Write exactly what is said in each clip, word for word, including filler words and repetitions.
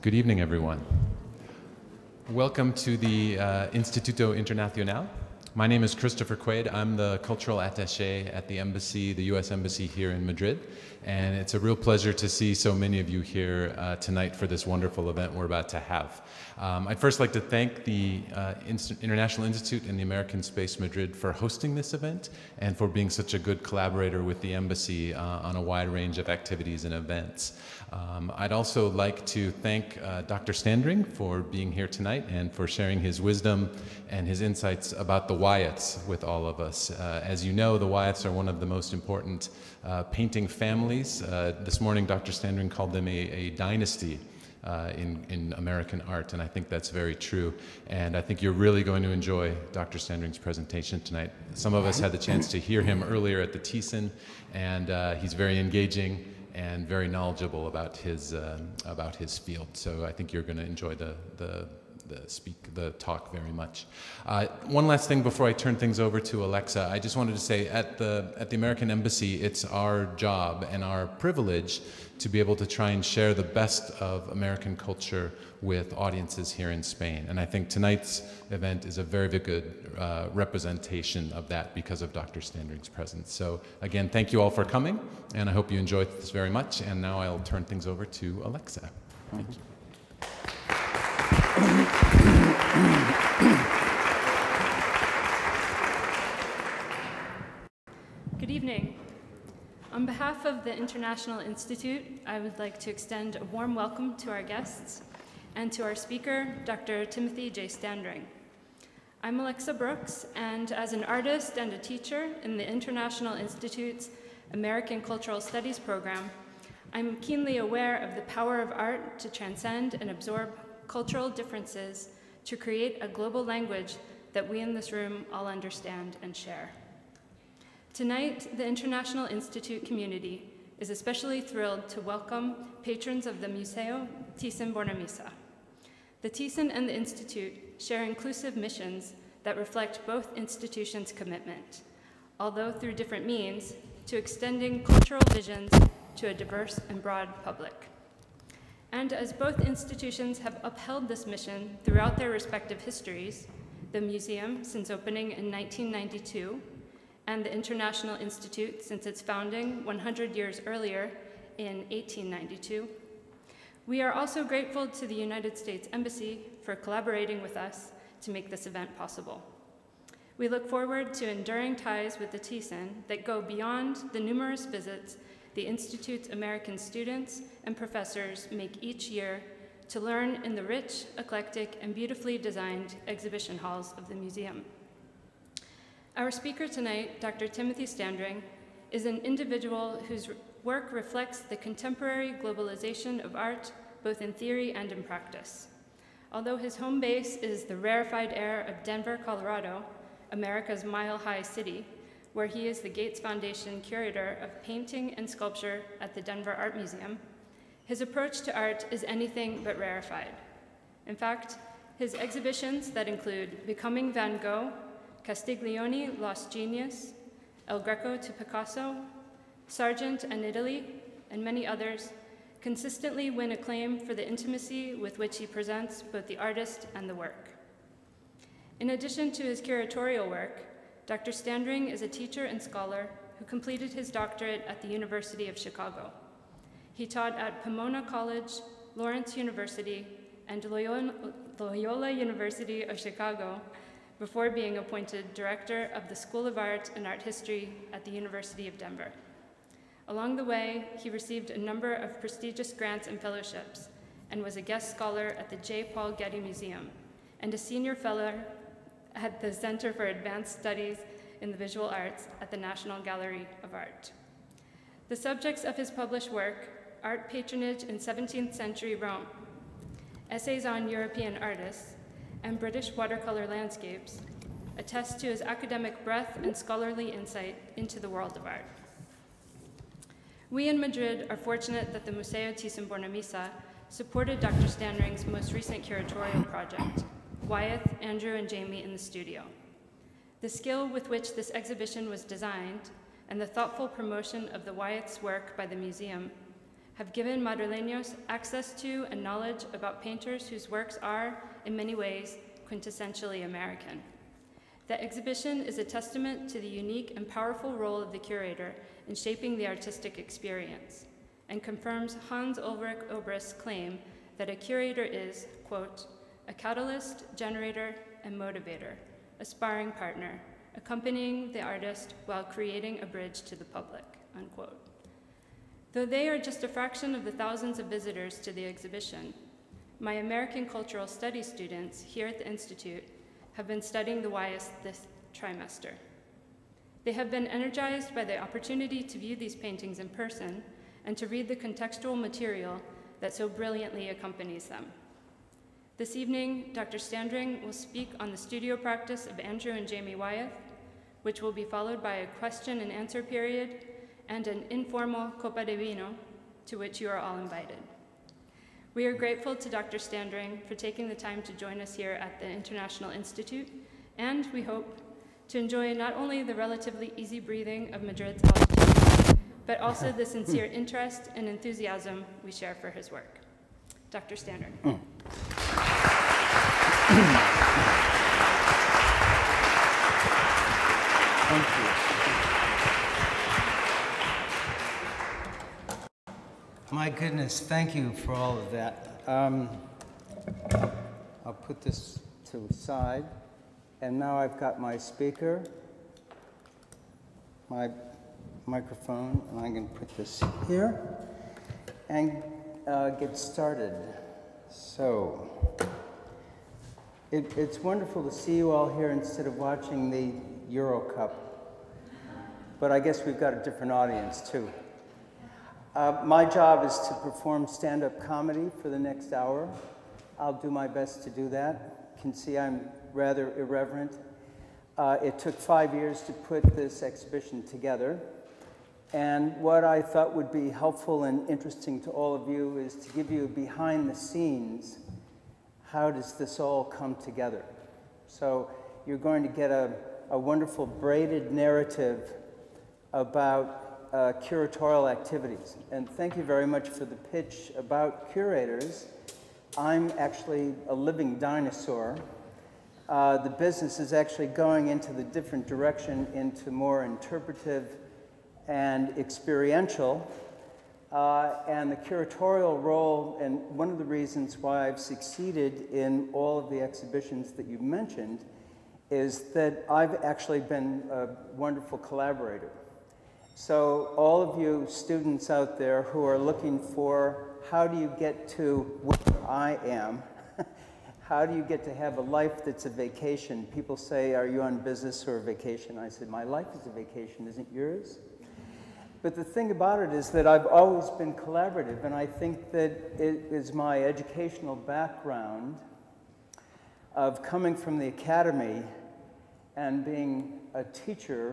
Good evening, everyone. Welcome to the uh, Instituto Internacional. My name is Christopher Quaid. I'm the cultural attaché at the embassy, the U S Embassy here in Madrid. And it's a real pleasure to see so many of you here uh, tonight for this wonderful event we're about to have. Um, I'd first like to thank the uh, International Institute and the American Space Madrid for hosting this event and for being such a good collaborator with the embassy uh, on a wide range of activities and events. Um, I'd also like to thank uh, Doctor Standring for being here tonight and for sharing his wisdom and his insights about the Wyeths with all of us. Uh, as you know, the Wyeths are one of the most important uh, painting families. Uh, this morning, Doctor Standring called them a, a dynasty uh, in, in American art, and I think that's very true. And I think you're really going to enjoy Doctor Standring's presentation tonight. Some of us had the chance to hear him earlier at the Thyssen, and uh, he's very engaging and very knowledgeable about his uh, about his field. So I think you're going to enjoy the the. The speak the talk very much. Uh, one last thing before I turn things over to Alexa, I just wanted to say at the at the American Embassy, it's our job and our privilege to be able to try and share the best of American culture with audiences here in Spain. And I think tonight's event is a very, very good uh, representation of that because of Doctor Standring's presence. So again, thank you all for coming, and I hope you enjoyed this very much. And now I'll turn things over to Alexa. Thank you. Good evening. On behalf of the International Institute, I would like to extend a warm welcome to our guests and to our speaker, Doctor Timothy J. Standring. I'm Alexa Brooks, and as an artist and a teacher in the International Institute's American Cultural Studies program, I'm keenly aware of the power of art to transcend and absorb cultural differences to create a global language that we in this room all understand and share. Tonight, the International Institute community is especially thrilled to welcome patrons of the Museo Thyssen Bornemisza. The Thyssen and the Institute share inclusive missions that reflect both institutions' commitment, although through different means, to extending cultural visions to a diverse and broad public. And as both institutions have upheld this mission throughout their respective histories, the museum since opening in nineteen ninety-two, and the International Institute since its founding one hundred years earlier in eighteen ninety-two, we are also grateful to the United States Embassy for collaborating with us to make this event possible. We look forward to enduring ties with the Thyssen that go beyond the numerous visits the Institute's American students and professors make each year to learn in the rich, eclectic, and beautifully designed exhibition halls of the museum. Our speaker tonight, Doctor Timothy Standring, is an individual whose work reflects the contemporary globalization of art, both in theory and in practice. Although his home base is the rarefied air of Denver, Colorado, America's mile-high city, where he is the Gates Foundation curator of painting and sculpture at the Denver Art Museum, his approach to art is anything but rarefied. In fact, his exhibitions that include Becoming Van Gogh, Castiglione Lost Genius, El Greco to Picasso, Sargent and Italy, and many others, consistently win acclaim for the intimacy with which he presents both the artist and the work. In addition to his curatorial work, Doctor Standring is a teacher and scholar who completed his doctorate at the University of Chicago. He taught at Pomona College, Lawrence University, and Loyola University of Chicago before being appointed director of the School of Art and Art History at the University of Denver. Along the way, he received a number of prestigious grants and fellowships and was a guest scholar at the J. Paul Getty Museum and a senior fellow at the Center for Advanced Studies in the Visual Arts at the National Gallery of Art. The subjects of his published work, Art Patronage in seventeenth century Rome, Essays on European Artists, and British Watercolor Landscapes, attest to his academic breadth and scholarly insight into the world of art. We in Madrid are fortunate that the Museo Thyssen Bornemisza supported Doctor Standring's most recent curatorial project, Wyeth, Andrew, and Jamie in the Studio. The skill with which this exhibition was designed, and the thoughtful promotion of the Wyeth's work by the museum have given Madrileños access to and knowledge about painters whose works are, in many ways, quintessentially American. The exhibition is a testament to the unique and powerful role of the curator in shaping the artistic experience, and confirms Hans Ulrich Obrist's claim that a curator is, quote, a catalyst, generator, and motivator, a sparring partner, accompanying the artist while creating a bridge to the public, unquote. Though they are just a fraction of the thousands of visitors to the exhibition, my American Cultural Studies students here at the Institute have been studying the Wyeths this trimester. They have been energized by the opportunity to view these paintings in person and to read the contextual material that so brilliantly accompanies them. This evening, Doctor Standring will speak on the studio practice of Andrew and Jamie Wyeth, which will be followed by a question and answer period and an informal copa de vino, to which you are all invited. We are grateful to Doctor Standring for taking the time to join us here at the International Institute, and we hope to enjoy not only the relatively easy breathing of Madrid's altitude, but also the sincere interest and enthusiasm we share for his work. Doctor Standring. Oh. My goodness, thank you for all of that. Um, I'll put this to the side. And now I've got my speaker, my microphone, and I can put this here and uh, get started. So, it, it's wonderful to see you all here instead of watching the Euro Cup. But I guess we've got a different audience, too. Uh, my job is to perform stand-up comedy for the next hour. I'll do my best to do that. You can see I'm rather irreverent. Uh, it took five years to put this exhibition together. And what I thought would be helpful and interesting to all of you is to give you behind the scenes, how does this all come together? So you're going to get a, a wonderful braided narrative about Uh, curatorial activities. And thank you very much for the pitch about curators. I'm actually a living dinosaur. Uh, the business is actually going into the different direction, into more interpretive and experiential. Uh, and the curatorial role, and one of the reasons why I've succeeded in all of the exhibitions that you mentioned, is that I've actually been a wonderful collaborator. So all of you students out there who are looking for how do you get to where I am, how do you get to have a life that's a vacation? People say, are you on business or a vacation? I said, my life is a vacation, isn't yours? But the thing about it is that I've always been collaborative, and I think that it is my educational background of coming from the academy and being a teacher.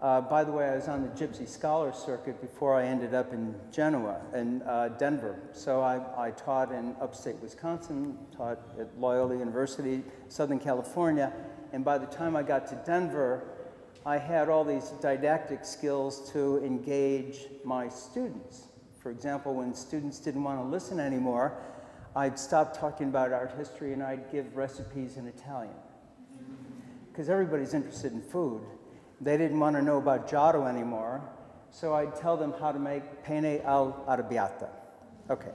Uh, by the way, I was on the Gypsy Scholar Circuit before I ended up in Genoa, in uh, Denver. So I, I taught in upstate Wisconsin, taught at Loyola University, Southern California. And by the time I got to Denver, I had all these didactic skills to engage my students. For example, when students didn't want to listen anymore, I'd stop talking about art history and I'd give recipes in Italian. Because everybody's interested in food. They didn't want to know about Giotto anymore, so I'd tell them how to make penne all'arrabbiata. Okay.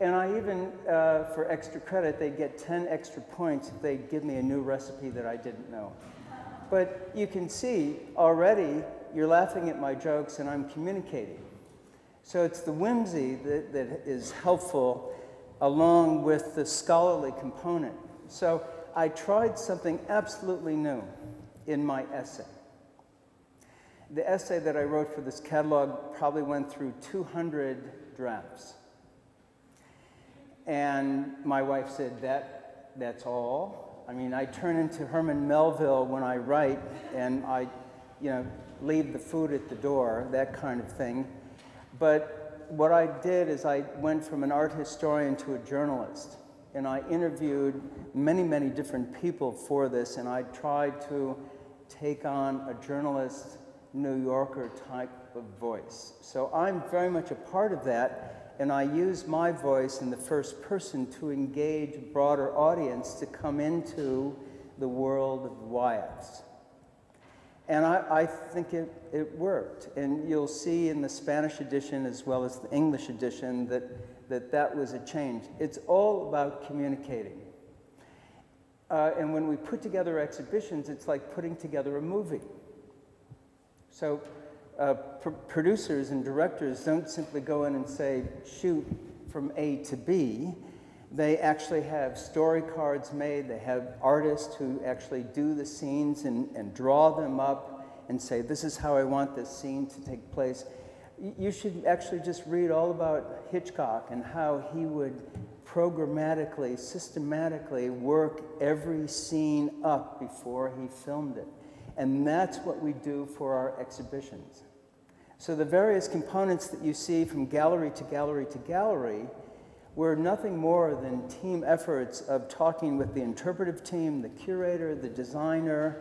And I even, uh, for extra credit, they'd get ten extra points if they'd give me a new recipe that I didn't know. But you can see already you're laughing at my jokes and I'm communicating. So it's the whimsy that, that is helpful along with the scholarly component. So I tried something absolutely new in my essay. The essay that I wrote for this catalog probably went through two hundred drafts. And my wife said, that, that's all. I mean, I turn into Herman Melville when I write, and I, you know, leave the food at the door, that kind of thing. But what I did is I went from an art historian to a journalist, and I interviewed many, many different people for this, and I tried to take on a journalist New Yorker type of voice. So I'm very much a part of that, and I use my voice in the first person to engage a broader audience to come into the world of Wyeths. And I, I think it, it worked. And you'll see in the Spanish edition as well as the English edition that that, that was a change. It's all about communicating. Uh, and when we put together exhibitions, it's like putting together a movie. So uh, pr producers and directors don't simply go in and say, shoot from A to B. They actually have story cards made. They have artists who actually do the scenes and, and draw them up and say, this is how I want this scene to take place. You should actually just read all about Hitchcock and how he would programmatically, systematically work every scene up before he filmed it. And that's what we do for our exhibitions. So the various components that you see from gallery to gallery to gallery were nothing more than team efforts of talking with the interpretive team, the curator, the designer,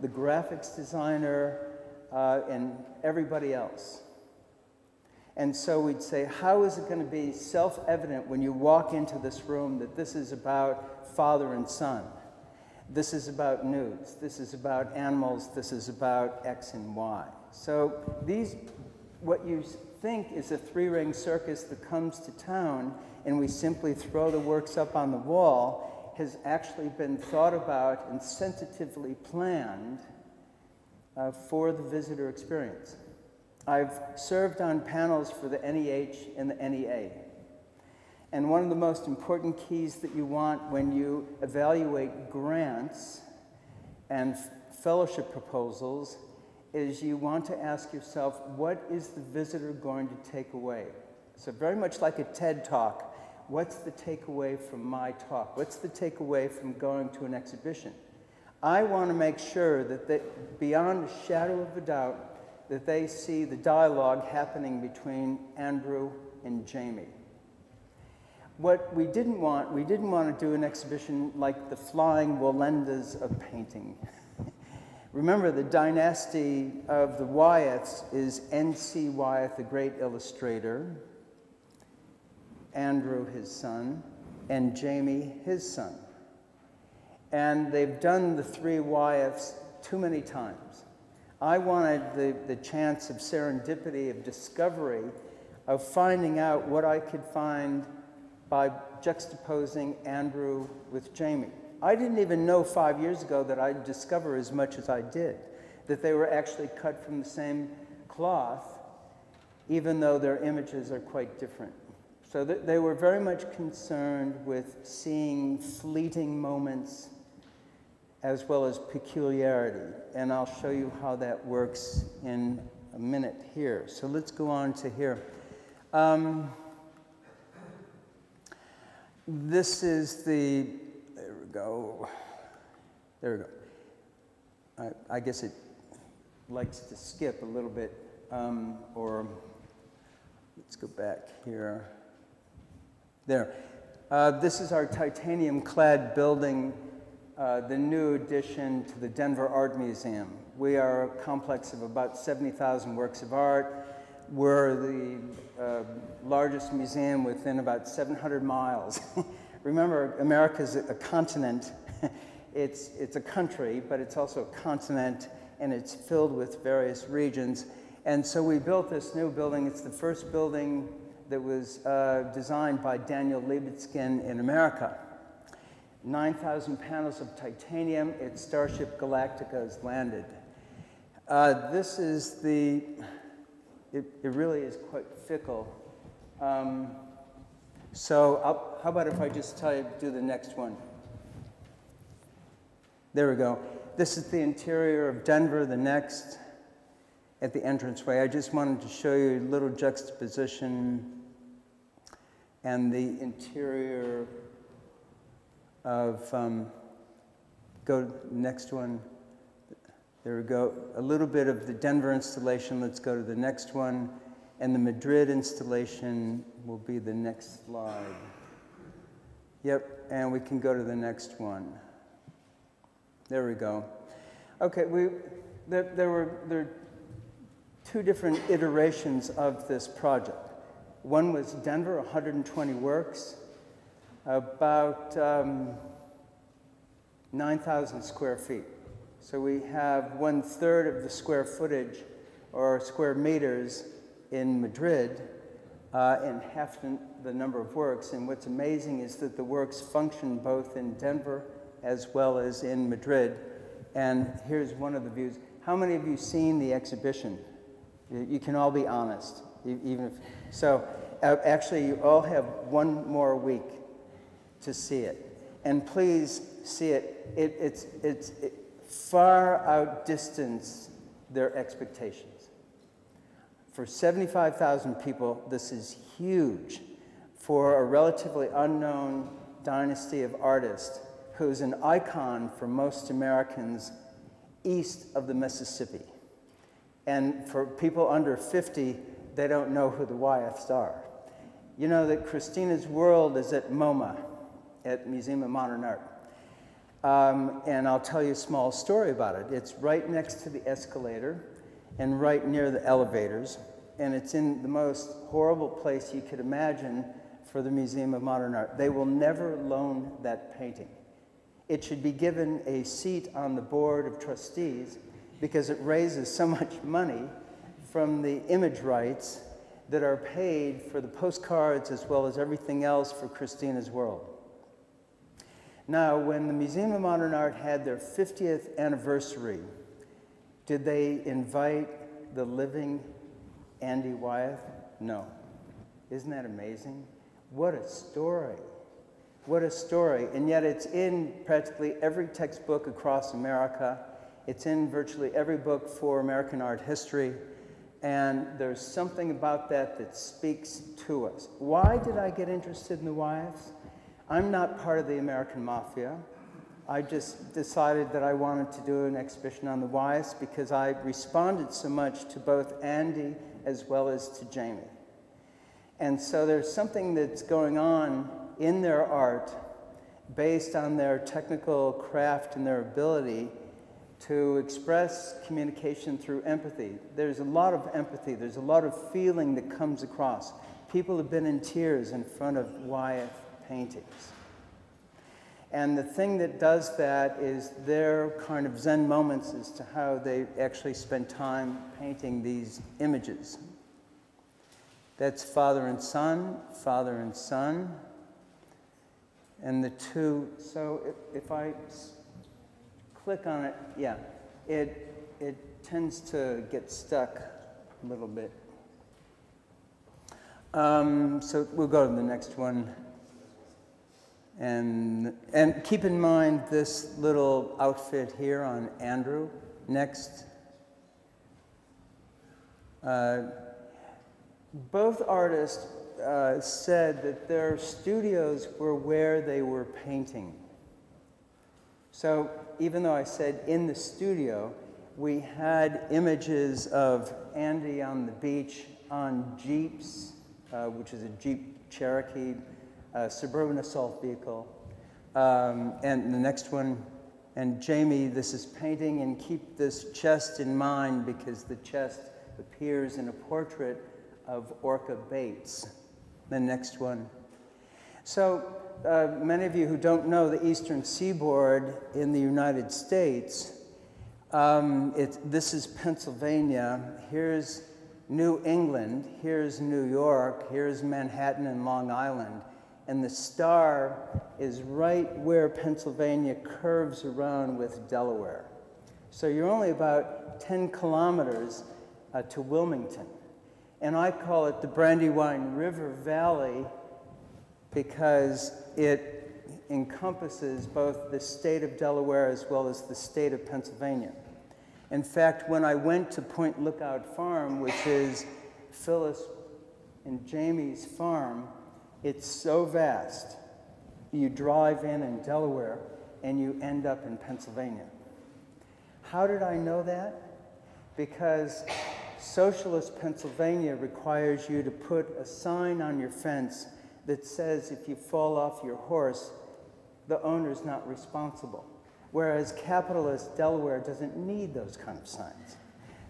the graphics designer, uh, and everybody else. And so we'd say, how is it going to be self-evident when you walk into this room that this is about father and son? This is about nudes. This is about animals. This is about X and Y. So these, what you think is a three-ring circus that comes to town and we simply throw the works up on the wall, has actually been thought about and sensitively planned uh, for the visitor experience. I've served on panels for the N E H and the N E A. And one of the most important keys that you want when you evaluate grants and fellowship proposals is you want to ask yourself, what is the visitor going to take away? So very much like a TED Talk, what's the takeaway from my talk? What's the takeaway from going to an exhibition? I want to make sure that they, beyond a shadow of a doubt, that they see the dialogue happening between Andrew and Jamie. What we didn't want, we didn't want to do an exhibition like the flying Wallendas of painting. Remember, the dynasty of the Wyeths is N C Wyeth, the great illustrator, Andrew, his son, and Jamie, his son. And they've done the three Wyeths too many times. I wanted the, the chance of serendipity, of discovery, of finding out what I could find by juxtaposing Andrew with Jamie. I didn't even know five years ago that I'd discover as much as I did, that they were actually cut from the same cloth, even though their images are quite different. So th they were very much concerned with seeing fleeting moments as well as peculiarity. And I'll show you how that works in a minute here. So let's go on to here. Um, This is the, there we go, there we go. I, I guess it likes to skip a little bit, um, or let's go back here. There. Uh, this is our titanium-clad building, uh, the new addition to the Denver Art Museum. We are a complex of about seventy thousand works of art. We're the uh, largest museum within about seven hundred miles. Remember, America's a continent. it's, it's a country, but it's also a continent, and it's filled with various regions. And so we built this new building. It's the first building that was uh, designed by Daniel Libeskind in America. nine thousand panels of titanium. It's Starship Galactica's landed. Uh, this is the... It, it really is quite fickle. Um, so I'll, how about if I just tell you, do the next one? There we go. This is the interior of Denver, the next, at the entranceway. I just wanted to show you a little juxtaposition and the interior of, um, go to the next one. There we go, a little bit of the Denver installation. Let's go to the next one. And the Madrid installation will be the next slide. Yep, and we can go to the next one. There we go. Okay, we, there, there were there two different iterations of this project. One was Denver, one hundred twenty works, about um, nine thousand square feet. So we have one third of the square footage or square meters in Madrid uh, and half the number of works. And what's amazing is that the works function both in Denver as well as in Madrid. And here's one of the views. How many of you seen the exhibition? You can all be honest, even if, so uh, actually you all have one more week to see it. And please see it, it it's, it's it far outdistanced their expectations. For seventy-five thousand people, this is huge for a relatively unknown dynasty of artists who's an icon for most Americans east of the Mississippi. And for people under fifty, they don't know who the Wyeths are. You know that Christina's World is at MoMA, at Museum of Modern Art. Um, and I'll tell you a small story about it. It's right next to the escalator and right near the elevators. And it's in the most horrible place you could imagine for the Museum of Modern Art. They will never loan that painting. It should be given a seat on the board of trustees because it raises so much money from the image rights that are paid for the postcards as well as everything else for Christina's World. Now, when the Museum of Modern Art had their fiftieth anniversary, did they invite the living Andy Wyeth? No. Isn't that amazing? What a story. What a story. And yet it's in practically every textbook across America. It's in virtually every book for American art history. And there's something about that that speaks to us. Why did I get interested in the Wyeths? I'm not part of the American Mafia. I just decided that I wanted to do an exhibition on the Wyeths because I responded so much to both Andy as well as to Jamie. And so there's something that's going on in their art based on their technical craft and their ability to express communication through empathy. There's a lot of empathy. There's a lot of feeling that comes across. People have been in tears in front of Wyeth paintings. And the thing that does that is their kind of Zen moments as to how they actually spend time painting these images. That's father and son, father and son, and the two. So if, if I click on it, yeah, it, it tends to get stuck a little bit. Um, so we'll go to the next one. And, and keep in mind this little outfit here on Andrew. Next. Uh, both artists uh, said that their studios were where they were painting. So even though I said in the studio, we had images of Andy on the beach on Jeeps, uh, which is a Jeep Cherokee. Uh, suburban assault vehicle, um, and the next one, and Jamie, this is painting, and keep this chest in mind because the chest appears in a portrait of Orca Bates. The next one. So uh, many of you who don't know the Eastern Seaboard in the United States, um, it's, this is Pennsylvania, here's New England, here's New York, here's Manhattan and Long Island. And the star is right where Pennsylvania curves around with Delaware. So you're only about ten kilometers uh, to Wilmington. And I call it the Brandywine River Valley because it encompasses both the state of Delaware as well as the state of Pennsylvania. In fact, when I went to Point Lookout Farm, which is Phyllis and Jamie's farm, it's so vast, you drive in in Delaware and you end up in Pennsylvania. How did I know that? Because socialist Pennsylvania requires you to put a sign on your fence that says if you fall off your horse, the owner's not responsible. Whereas capitalist Delaware doesn't need those kind of signs.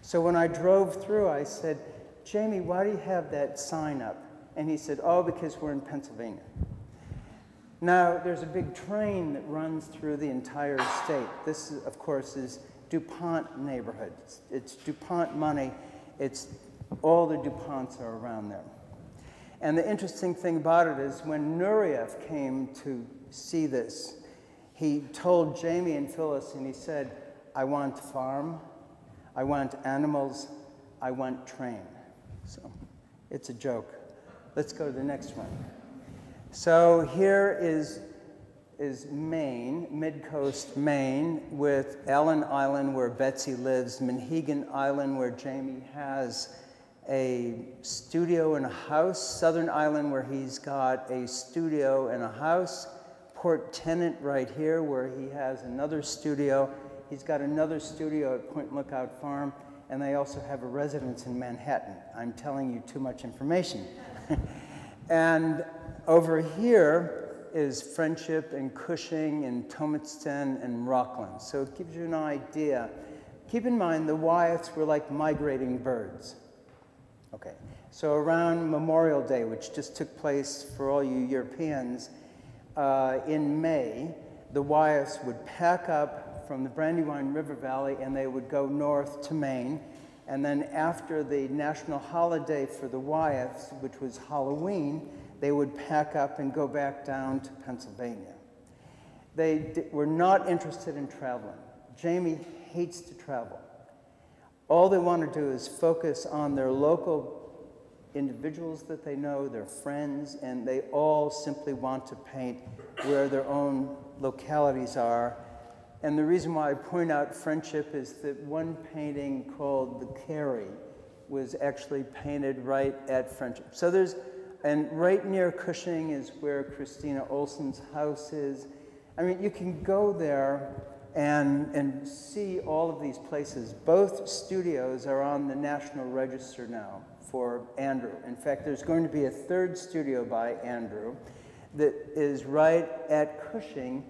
So when I drove through, I said, Jamie, why do you have that sign up? And he said, oh, because we're in Pennsylvania. Now, there's a big train that runs through the entire state. This, of course, is DuPont neighborhood. It's, it's DuPont money. It's all the DuPonts are around there. And the interesting thing about it is when Nureyev came to see this, he told Jamie and Phyllis, and he said, I want farm, I want animals, I want train. So it's a joke. Let's go to the next one. So here is, is Maine, mid-coast Maine, with Allen Island where Betsy lives, Monhegan Island where Jamie has a studio and a house, Southern Island where he's got a studio and a house, Port Tenant right here where he has another studio. He's got another studio at Point Lookout Farm, and they also have a residence in Manhattan. I'm telling you too much information. And over here is Friendship and Cushing and Thomaston and Rockland. So it gives you an idea. Keep in mind the Wyeths were like migrating birds. Okay, so around Memorial Day, which just took place for all you Europeans, uh, in May, the Wyeths would pack up from the Brandywine River Valley and they would go north to Maine. And then after the national holiday for the Wyeths, which was Halloween, they would pack up and go back down to Pennsylvania. They d were not interested in traveling. Jamie hates to travel. All they want to do is focus on their local individuals that they know, their friends, and they all simply want to paint where their own localities are. And the reason why I point out Friendship is that one painting called The Carry was actually painted right at Friendship. So there's, and right near Cushing is where Christina Olsen's house is. I mean, you can go there And, and see all of these places. Both studios are on the National Register now for Andrew. In fact, there's going to be a third studio by Andrew that is right at Cushing,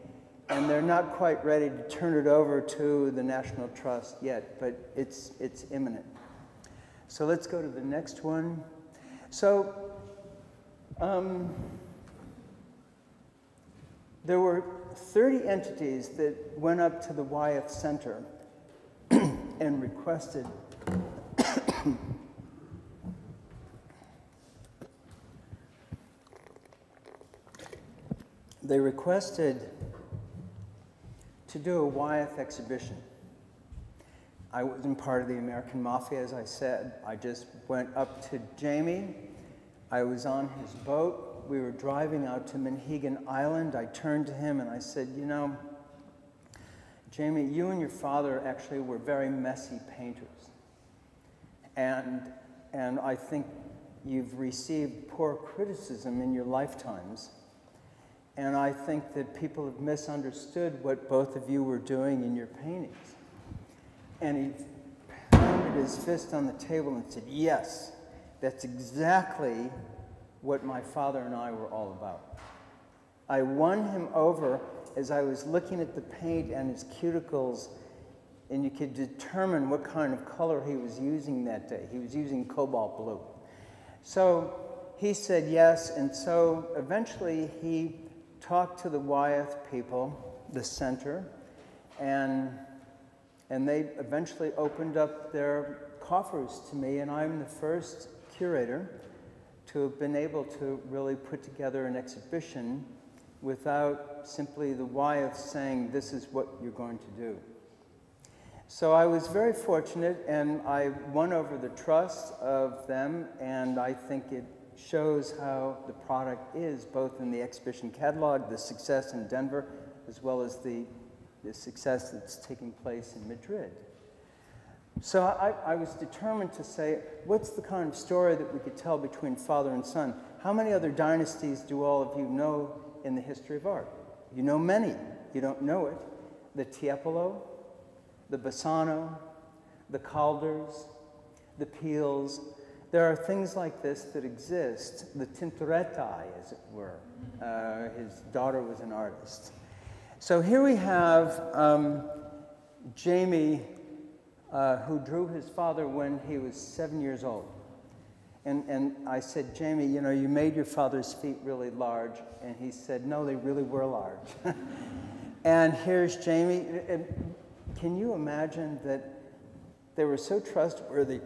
and they're not quite ready to turn it over to the National Trust yet, but it's, it's imminent. So let's go to the next one. So um, there were thirty entities that went up to the Wyeth Center and requested they requested to do a Wyeth exhibition. I wasn't part of the American Mafia, as I said. I just went up to Jamie. I was on his boat. We were driving out to Monhegan Island. I turned to him and I said, you know, Jamie, you and your father actually were very messy painters. And, and I think you've received poor criticism in your lifetimes. And I think that people have misunderstood what both of you were doing in your paintings. And he pounded his fist on the table and said, yes, that's exactly what my father and I were all about. I won him over as I was looking at the paint and his cuticles, and you could determine what kind of color he was using that day. He was using cobalt blue. So he said yes, and so eventually he talked to the Wyeth people, the center, and, and they eventually opened up their coffers to me, and I'm the first curator to have been able to really put together an exhibition without simply the Wyeth saying, this is what you're going to do. So I was very fortunate, and I won over the trust of them, and I think it shows how the product is, both in the exhibition catalog, the success in Denver, as well as the, the success that's taking place in Madrid. So I, I was determined to say, what's the kind of story that we could tell between father and son? How many other dynasties do all of you know in the history of art? You know many. You don't know it. The Tiepolo, the Bassano, the Calders, the Peels. There are things like this that exist. The Tintoretti, as it were. Uh, his daughter was an artist. So here we have um, Jamie uh, who drew his father when he was seven years old. And, and I said, Jamie, you know, you made your father's feet really large. And he said, no, they really were large. And here's Jamie. And can you imagine that they were so trustworthy?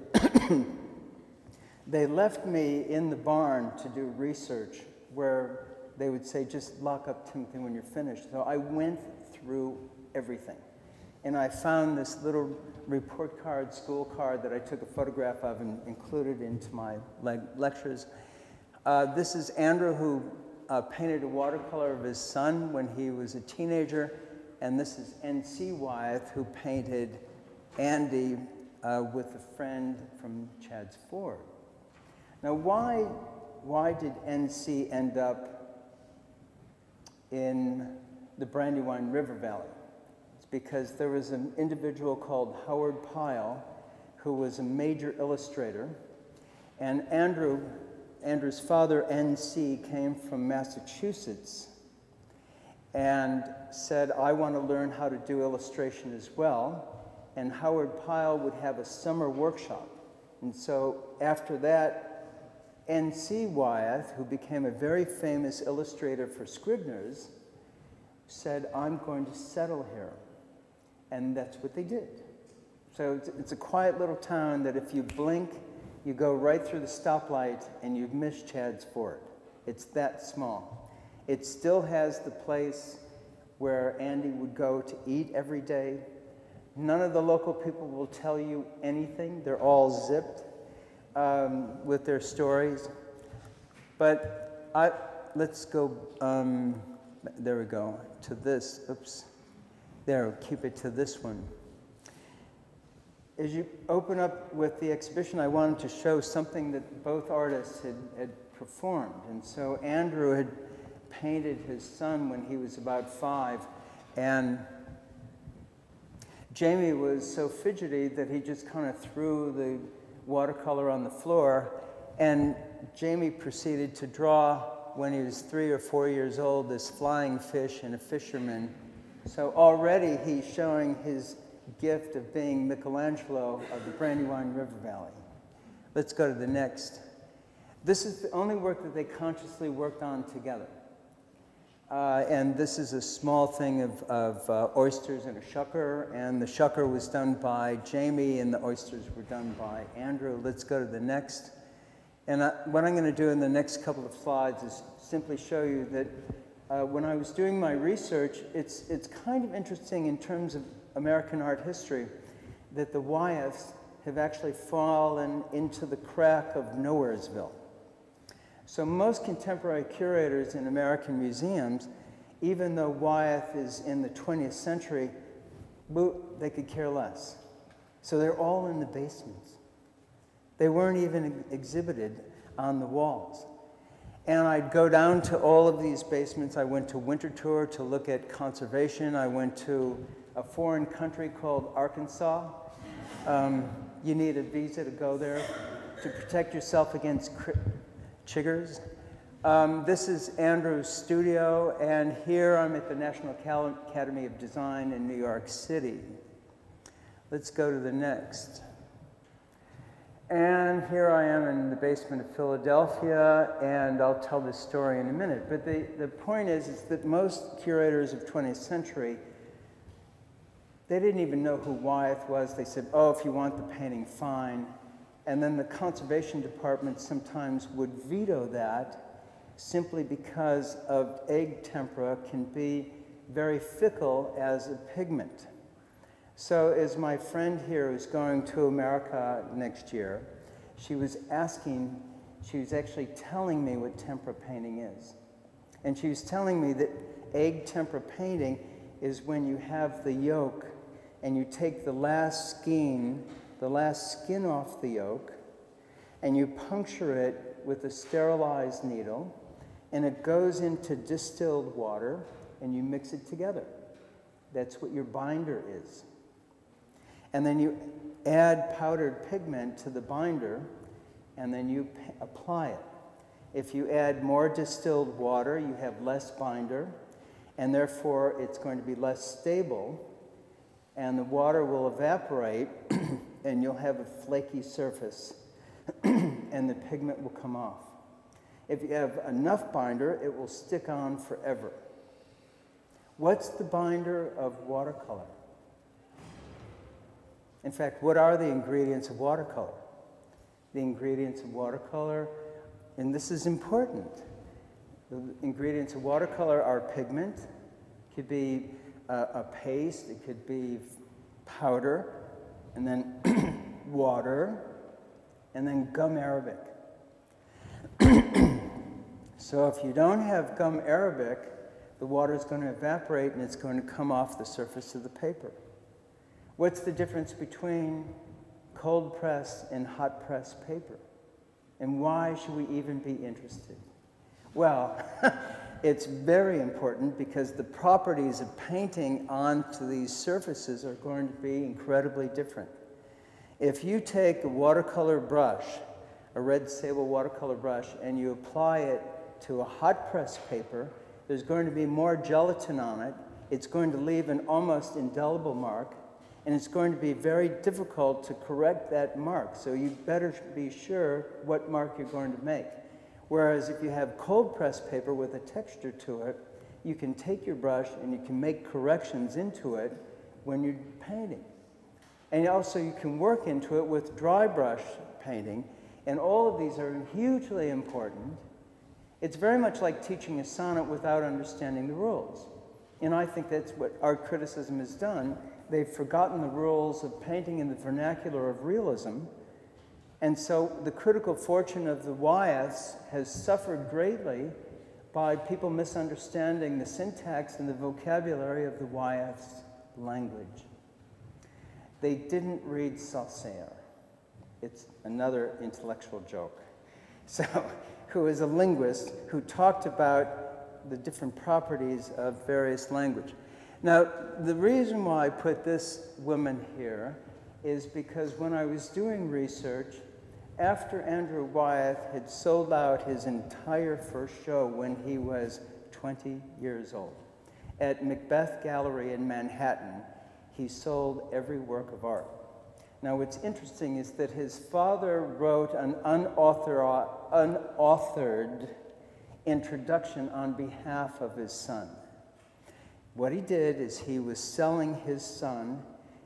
They left me in the barn to do research where they would say, just lock up Timothy when you're finished. So I went through everything. And I found this little report card, school card that I took a photograph of and included into my le lectures. Uh, this is Andrew, who uh, painted a watercolor of his son when he was a teenager. And this is N C Wyeth, who painted Andy uh, with a friend from Chadds Ford. Now, why, why did N C end up in the Brandywine River Valley? Because there was an individual called Howard Pyle, who was a major illustrator, and Andrew, Andrew's father, N C, came from Massachusetts and said, I want to learn how to do illustration as well, and Howard Pyle would have a summer workshop. And so after that, N C Wyeth, who became a very famous illustrator for Scribner's, said, I'm going to settle here. And that's what they did. So it's a quiet little town that if you blink, you go right through the stoplight and you've missed Chadds Ford. It's that small. It still has the place where Andy would go to eat every day. None of the local people will tell you anything. They're all zipped um, with their stories. But I, let's go, um, there we go, to this, oops. There, keep it to this one. As you open up with the exhibition, I wanted to show something that both artists had, had performed. And so Andrew had painted his son when he was about five, and Jamie was so fidgety that he just kind of threw the watercolor on the floor, and Jamie proceeded to draw, when he was three or four years old, this flying fish and a fisherman. So already he's showing his gift of being Michelangelo of the Brandywine River Valley. Let's go to the next. This is the only work that they consciously worked on together. Uh, and this is a small thing of, of uh, oysters and a shucker. And the shucker was done by Jamie, and the oysters were done by Andrew. Let's go to the next. And I, what I'm going to do in the next couple of slides is simply show you that Uh, when I was doing my research, it's, it's kind of interesting in terms of American art history that the Wyeths have actually fallen into the crack of Nowheresville. So most contemporary curators in American museums, even though Wyeth is in the twentieth century, they could care less. So they're all in the basements. They weren't even exhibited on the walls. And I'd go down to all of these basements. I went to Winter Tour to look at conservation. I went to a foreign country called Arkansas. Um, you need a visa to go there to protect yourself against chiggers. Um, this is Andrew's studio, and here I'm at the National Academy of Design in New York City. Let's go to the next. And here I am in the basement of Philadelphia, and I'll tell this story in a minute. But the, the point is, is that most curators of twentieth century, they didn't even know who Wyeth was. They said, oh, if you want the painting, fine. And then the conservation department sometimes would veto that simply because of egg tempera can be very fickle as a pigment. So as my friend here is going to America next year, she was asking, she was actually telling me what tempera painting is. And she was telling me that egg tempera painting is when you have the yolk and you take the last skin, the last skin off the yolk, and you puncture it with a sterilized needle, and it goes into distilled water, and you mix it together. That's what your binder is. And then you add powdered pigment to the binder, and then you apply it. If you add more distilled water, you have less binder, and therefore it's going to be less stable, and the water will evaporate and you'll have a flaky surface and the pigment will come off. If you have enough binder, it will stick on forever. What's the binder of watercolor? In fact, what are the ingredients of watercolor? The ingredients of watercolor, and this is important, the ingredients of watercolor are pigment. It could be a, a paste, it could be powder, and then water, and then gum arabic. So if you don't have gum arabic, the water is going to evaporate and it's going to come off the surface of the paper. What's the difference between cold press and hot press paper? And why should we even be interested? Well, it's very important because the properties of painting onto these surfaces are going to be incredibly different. If you take a watercolor brush, a red sable watercolor brush, and you apply it to a hot press paper, there's going to be more gelatin on it. It's going to leave an almost indelible mark, and it's going to be very difficult to correct that mark. So you better be sure what mark you're going to make. Whereas if you have cold press paper with a texture to it, you can take your brush and you can make corrections into it when you're painting. And also you can work into it with dry brush painting, and all of these are hugely important. It's very much like teaching a sonnet without understanding the rules. And I think that's what art criticism has done. They've forgotten the rules of painting in the vernacular of realism. And so the critical fortune of the Wyeths has suffered greatly by people misunderstanding the syntax and the vocabulary of the Wyeths' language. They didn't read Saussure. It's another intellectual joke. So, who is a linguist who talked about the different properties of various language. Now, the reason why I put this woman here is because when I was doing research, after Andrew Wyeth had sold out his entire first show when he was twenty years old, at Macbeth Gallery in Manhattan, he sold every work of art. Now, what's interesting is that his father wrote an unauthor unauthored introduction on behalf of his son. What he did is he was selling his son,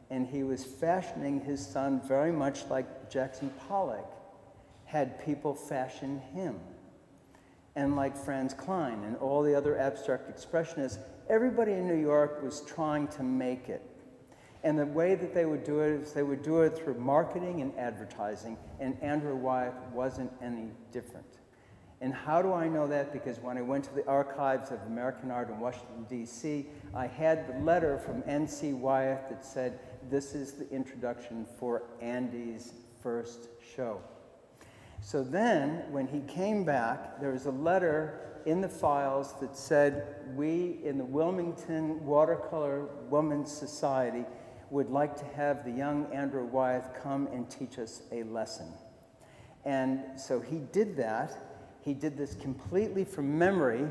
and he was fashioning his son very much like Jackson Pollock had people fashion him. And like Franz Kline and all the other abstract expressionists, everybody in New York was trying to make it. And the way that they would do it is they would do it through marketing and advertising, and Andrew Wyeth wasn't any different. And how do I know that? Because when I went to the archives of American Art in Washington, D C, I had the letter from N C Wyeth that said, this is the introduction for Andy's first show. So then, when he came back, there was a letter in the files that said, we in the Wilmington Watercolor Women's Society would like to have the young Andrew Wyeth come and teach us a lesson. And so he did that. He did this completely from memory,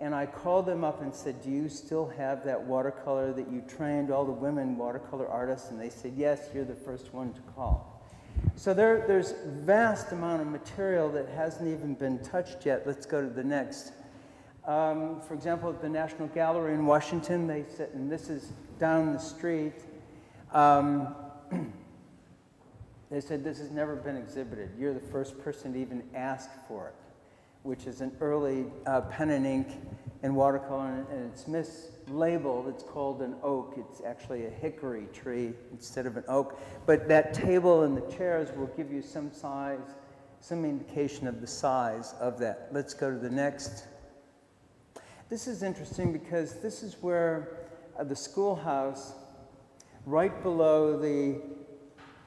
and I called him up and said, do you still have that watercolor that you trained all the women watercolor artists? And they said, yes, you're the first one to call. So there, there's vast amount of material that hasn't even been touched yet. Let's go to the next. Um, for example, at the National Gallery in Washington, they said, and this is down the street, um, they said, this has never been exhibited. You're the first person to even ask for it, which is an early uh, pen and ink and watercolor, and it's mislabeled. It's called an oak. It's actually a hickory tree instead of an oak. But that table and the chairs will give you some size, some indication of the size of that. Let's go to the next. This is interesting because this is where uh, the schoolhouse, right below the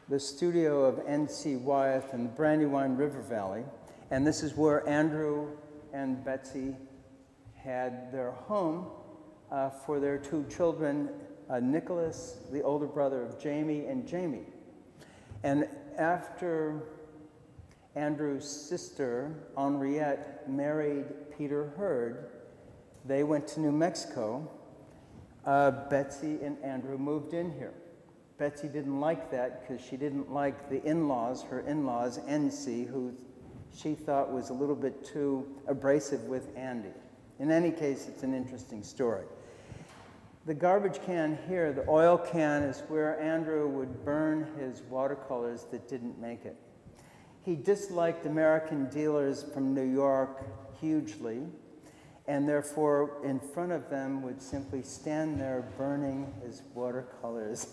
the studio of N C Wyeth in the Brandywine River Valley, and this is where Andrew and Betsy had their home uh, for their two children, uh, Nicholas, the older brother of Jamie, and Jamie. And after Andrew's sister, Henriette, married Peter Hurd, they went to New Mexico. Uh, Betsy and Andrew moved in here. Betsy didn't like that because she didn't like the in-laws, her in-laws, N C, who she thought was a little bit too abrasive with Andy. In any case, it's an interesting story. The garbage can here, the oil can, is where Andrew would burn his watercolors that didn't make it. He disliked American dealers from New York hugely, and therefore in front of them would simply stand there burning his watercolors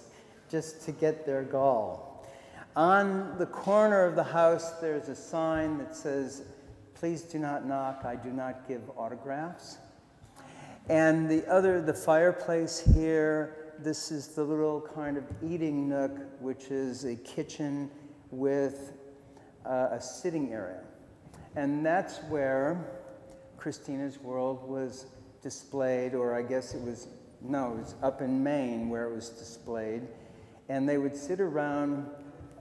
just to get their gall. On the corner of the house, there's a sign that says, "Please do not knock, I do not give autographs." And the other, the fireplace here, this is the little kind of eating nook, which is a kitchen with uh, a sitting area. And that's where Christina's World was displayed, or I guess it was, no, it was up in Maine where it was displayed. And they would sit around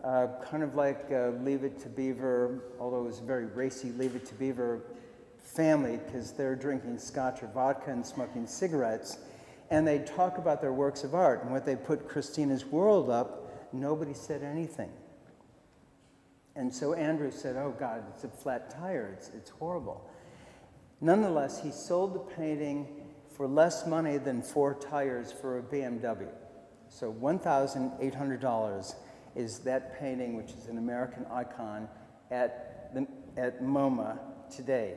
uh, kind of like uh, Leave It to Beaver, although it was a very racy Leave It to Beaver family, because they're drinking scotch or vodka and smoking cigarettes, and they'd talk about their works of art. And when they put Christina's World up, nobody said anything. And so Andrew said, "Oh God, it's a flat tire, it's, it's horrible." Nonetheless, he sold the painting for less money than four tires for a B M W. So one thousand eight hundred dollars is that painting, which is an American icon, at, the, at MoMA today.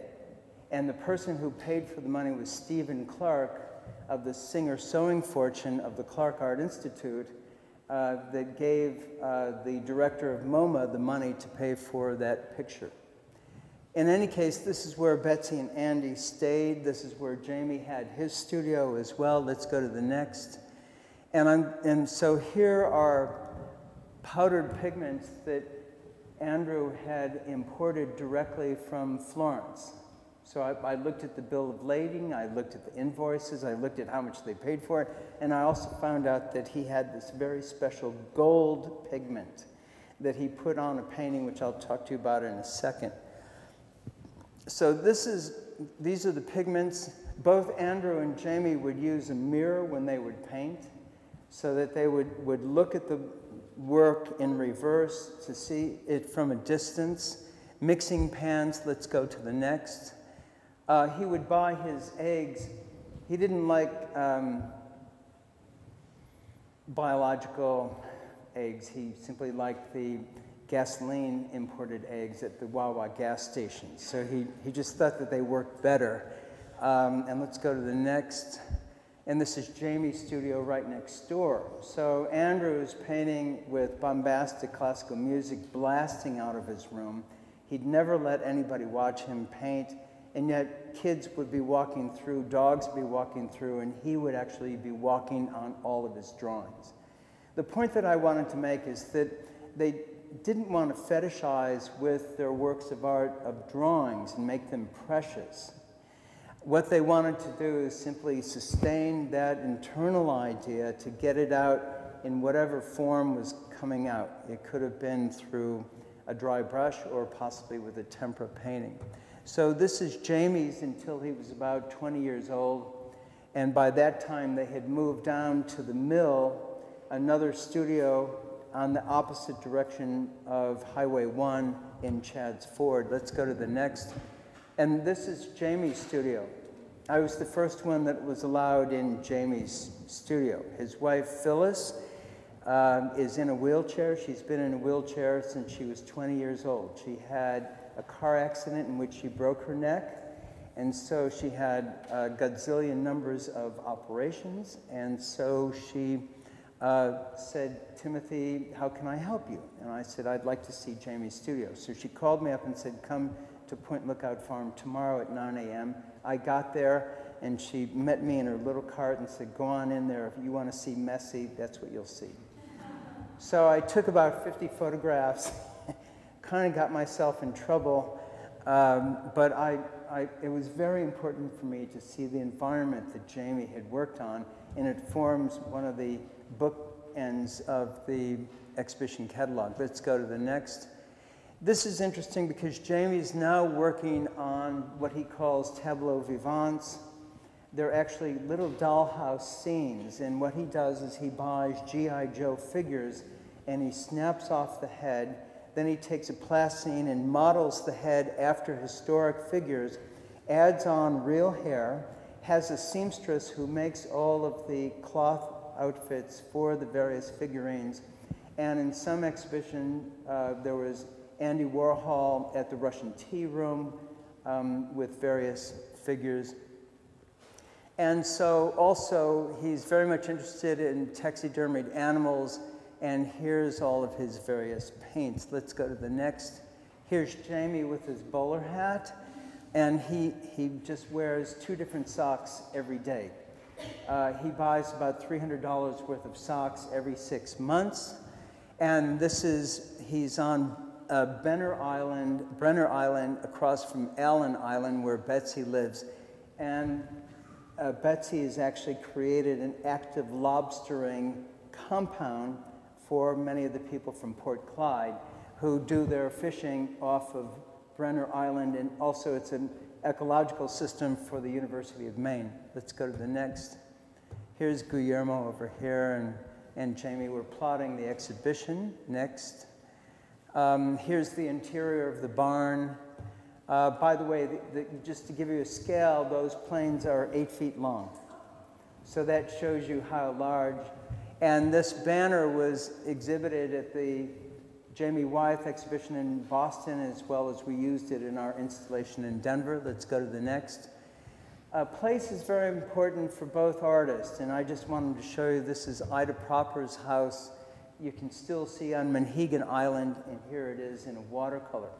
And the person who paid for the money was Stephen Clark of the Singer Sewing Fortune of the Clark Art Institute uh, that gave uh, the director of MoMA the money to pay for that picture. In any case, this is where Betsy and Andy stayed. This is where Jamie had his studio as well. Let's go to the next. And, I'm, and so here are powdered pigments that Andrew had imported directly from Florence. So I, I looked at the bill of lading, I looked at the invoices, I looked at how much they paid for it, and I also found out that he had this very special gold pigment that he put on a painting, which I'll talk to you about in a second. So this is, these are the pigments. Both Andrew and Jamie would use a mirror when they would paint, so that they would, would look at the work in reverse to see it from a distance. Mixing pans, let's go to the next. Uh, he would buy his eggs. He didn't like um, biological eggs. He simply liked the gasoline imported eggs at the Wawa gas stations. So he, he just thought that they worked better. Um, and let's go to the next. And this is Jamie's studio right next door. So Andrew is painting with bombastic classical music blasting out of his room. He'd never let anybody watch him paint, and yet kids would be walking through, dogs would be walking through, and he would actually be walking on all of his drawings. The point that I wanted to make is that they didn't want to fetishize with their works of art of drawings and make them precious. What they wanted to do is simply sustain that internal idea to get it out in whatever form was coming out. It could have been through a dry brush or possibly with a tempera painting. So this is Jamie's until he was about twenty years old. And by that time, they had moved down to the mill, another studio on the opposite direction of Highway one in Chadds Ford. Let's go to the next. And this is Jamie's studio. I was the first one that was allowed in Jamie's studio. His wife, Phyllis, um, is in a wheelchair. She's been in a wheelchair since she was twenty years old. She had a car accident in which she broke her neck. And so she had a godzillion numbers of operations. And so she uh, said, "Timothy, how can I help you?" And I said, "I'd like to see Jamie's studio." So she called me up and said, "Come to Point Lookout Farm tomorrow at nine A M I got there, and she met me in her little cart and said, "Go on in there. If you want to see messy, that's what you'll see." So I took about fifty photographs, kind of got myself in trouble, um, but I, I, it was very important for me to see the environment that Jamie had worked on, and it forms one of the bookends of the exhibition catalog. Let's go to the next. This is interesting because Jamie's now working on what he calls tableaux vivants. they're actually little dollhouse scenes, and what he does is he buys G I Joe figures and he snaps off the head, then he takes a plastine and models the head after historic figures, adds on real hair, has a seamstress who makes all of the cloth outfits for the various figurines. And in some exhibition, uh, there was Andy Warhol at the Russian Tea Room um, with various figures. And so also, he's very much interested in taxidermied animals, and here's all of his various paints. Let's go to the next. Here's Jamie with his bowler hat, and he, he just wears two different socks every day. Uh, he buys about three hundred dollars worth of socks every six months, and this is, he's on uh, Brenner Island, Brenner Island across from Allen Island where Betsy lives, and Uh, Betsy has actually created an active lobstering compound for many of the people from Port Clyde who do their fishing off of Brenner Island, and also it's an ecological system for the University of Maine. Let's go to the next. Here's Guillermo over here, and, and Jamie were plotting the exhibition. Next. Um, here's the interior of the barn. Uh, by the way, the, the, just to give you a scale, those planes are eight feet long. So that shows you how large. And this banner was exhibited at the Jamie Wyeth exhibition in Boston, as well as we used it in our installation in Denver. Let's go to the next. Uh, place is very important for both artists, and I just wanted to show you this is Ida Propper's house. You can still see on Monhegan Island, and here it is in a watercolor.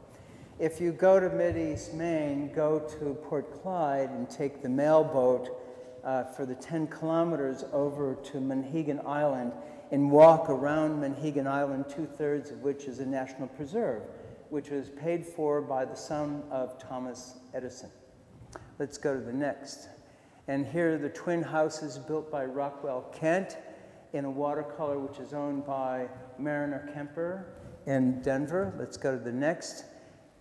If you go to Mideast Maine, go to Port Clyde and take the mail boat uh, for the ten kilometers over to Monhegan Island and walk around Monhegan Island, two-thirds of which is a national preserve, which was paid for by the son of Thomas Edison. Let's go to the next. And here are the twin houses built by Rockwell Kent in a watercolor which is owned by Mariner Kemper in Denver. Let's go to the next.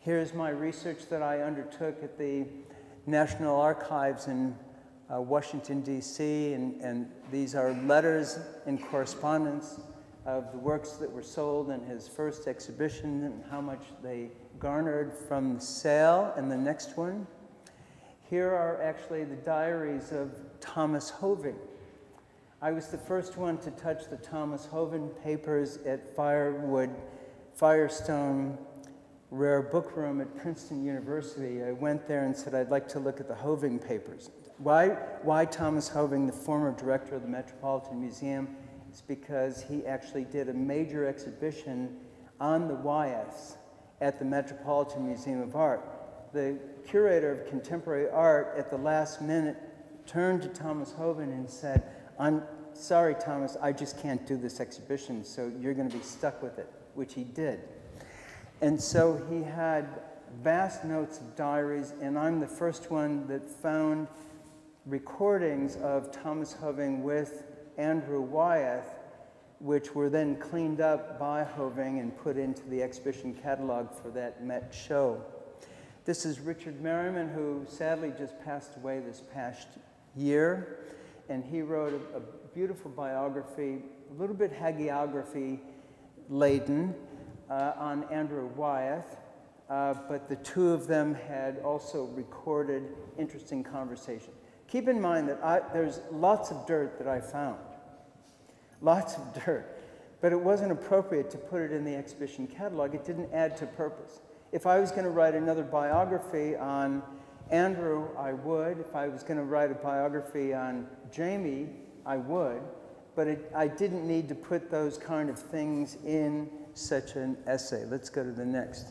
Here's my research that I undertook at the National Archives in uh, Washington, D C, and, and these are letters and correspondence of the works that were sold in his first exhibition and how much they garnered from the sale and the next one. Here are actually the diaries of Thomas Hoven. I was the first one to touch the Thomas Hoven papers at Firewood, Firestone, Rare Book Room at Princeton University. I went there and said, I'd like to look at the Hoven papers. Why, why Thomas Hoven, the former director of the Metropolitan Museum? It's because he actually did a major exhibition on the Wyeths at the Metropolitan Museum of Art. The curator of contemporary art at the last minute turned to Thomas Hoven and said, I'm sorry, Thomas, I just can't do this exhibition, so you're going to be stuck with it, which he did. And so he had vast notes of diaries, and I'm the first one that found recordings of Thomas Hoven with Andrew Wyeth, which were then cleaned up by Hoven and put into the exhibition catalog for that Met show. This is Richard Merriman, who sadly just passed away this past year, and he wrote a, a beautiful biography, a little bit hagiography laden, Uh, on Andrew Wyeth, uh, but the two of them had also recorded interesting conversation. Keep in mind that I, there's lots of dirt that I found, lots of dirt, but it wasn't appropriate to put it in the exhibition catalog. It didn't add to purpose. If I was going to write another biography on Andrew, I would. If I was going to write a biography on Jamie, I would, but it, I didn't need to put those kind of things in such an essay. Let's go to the next.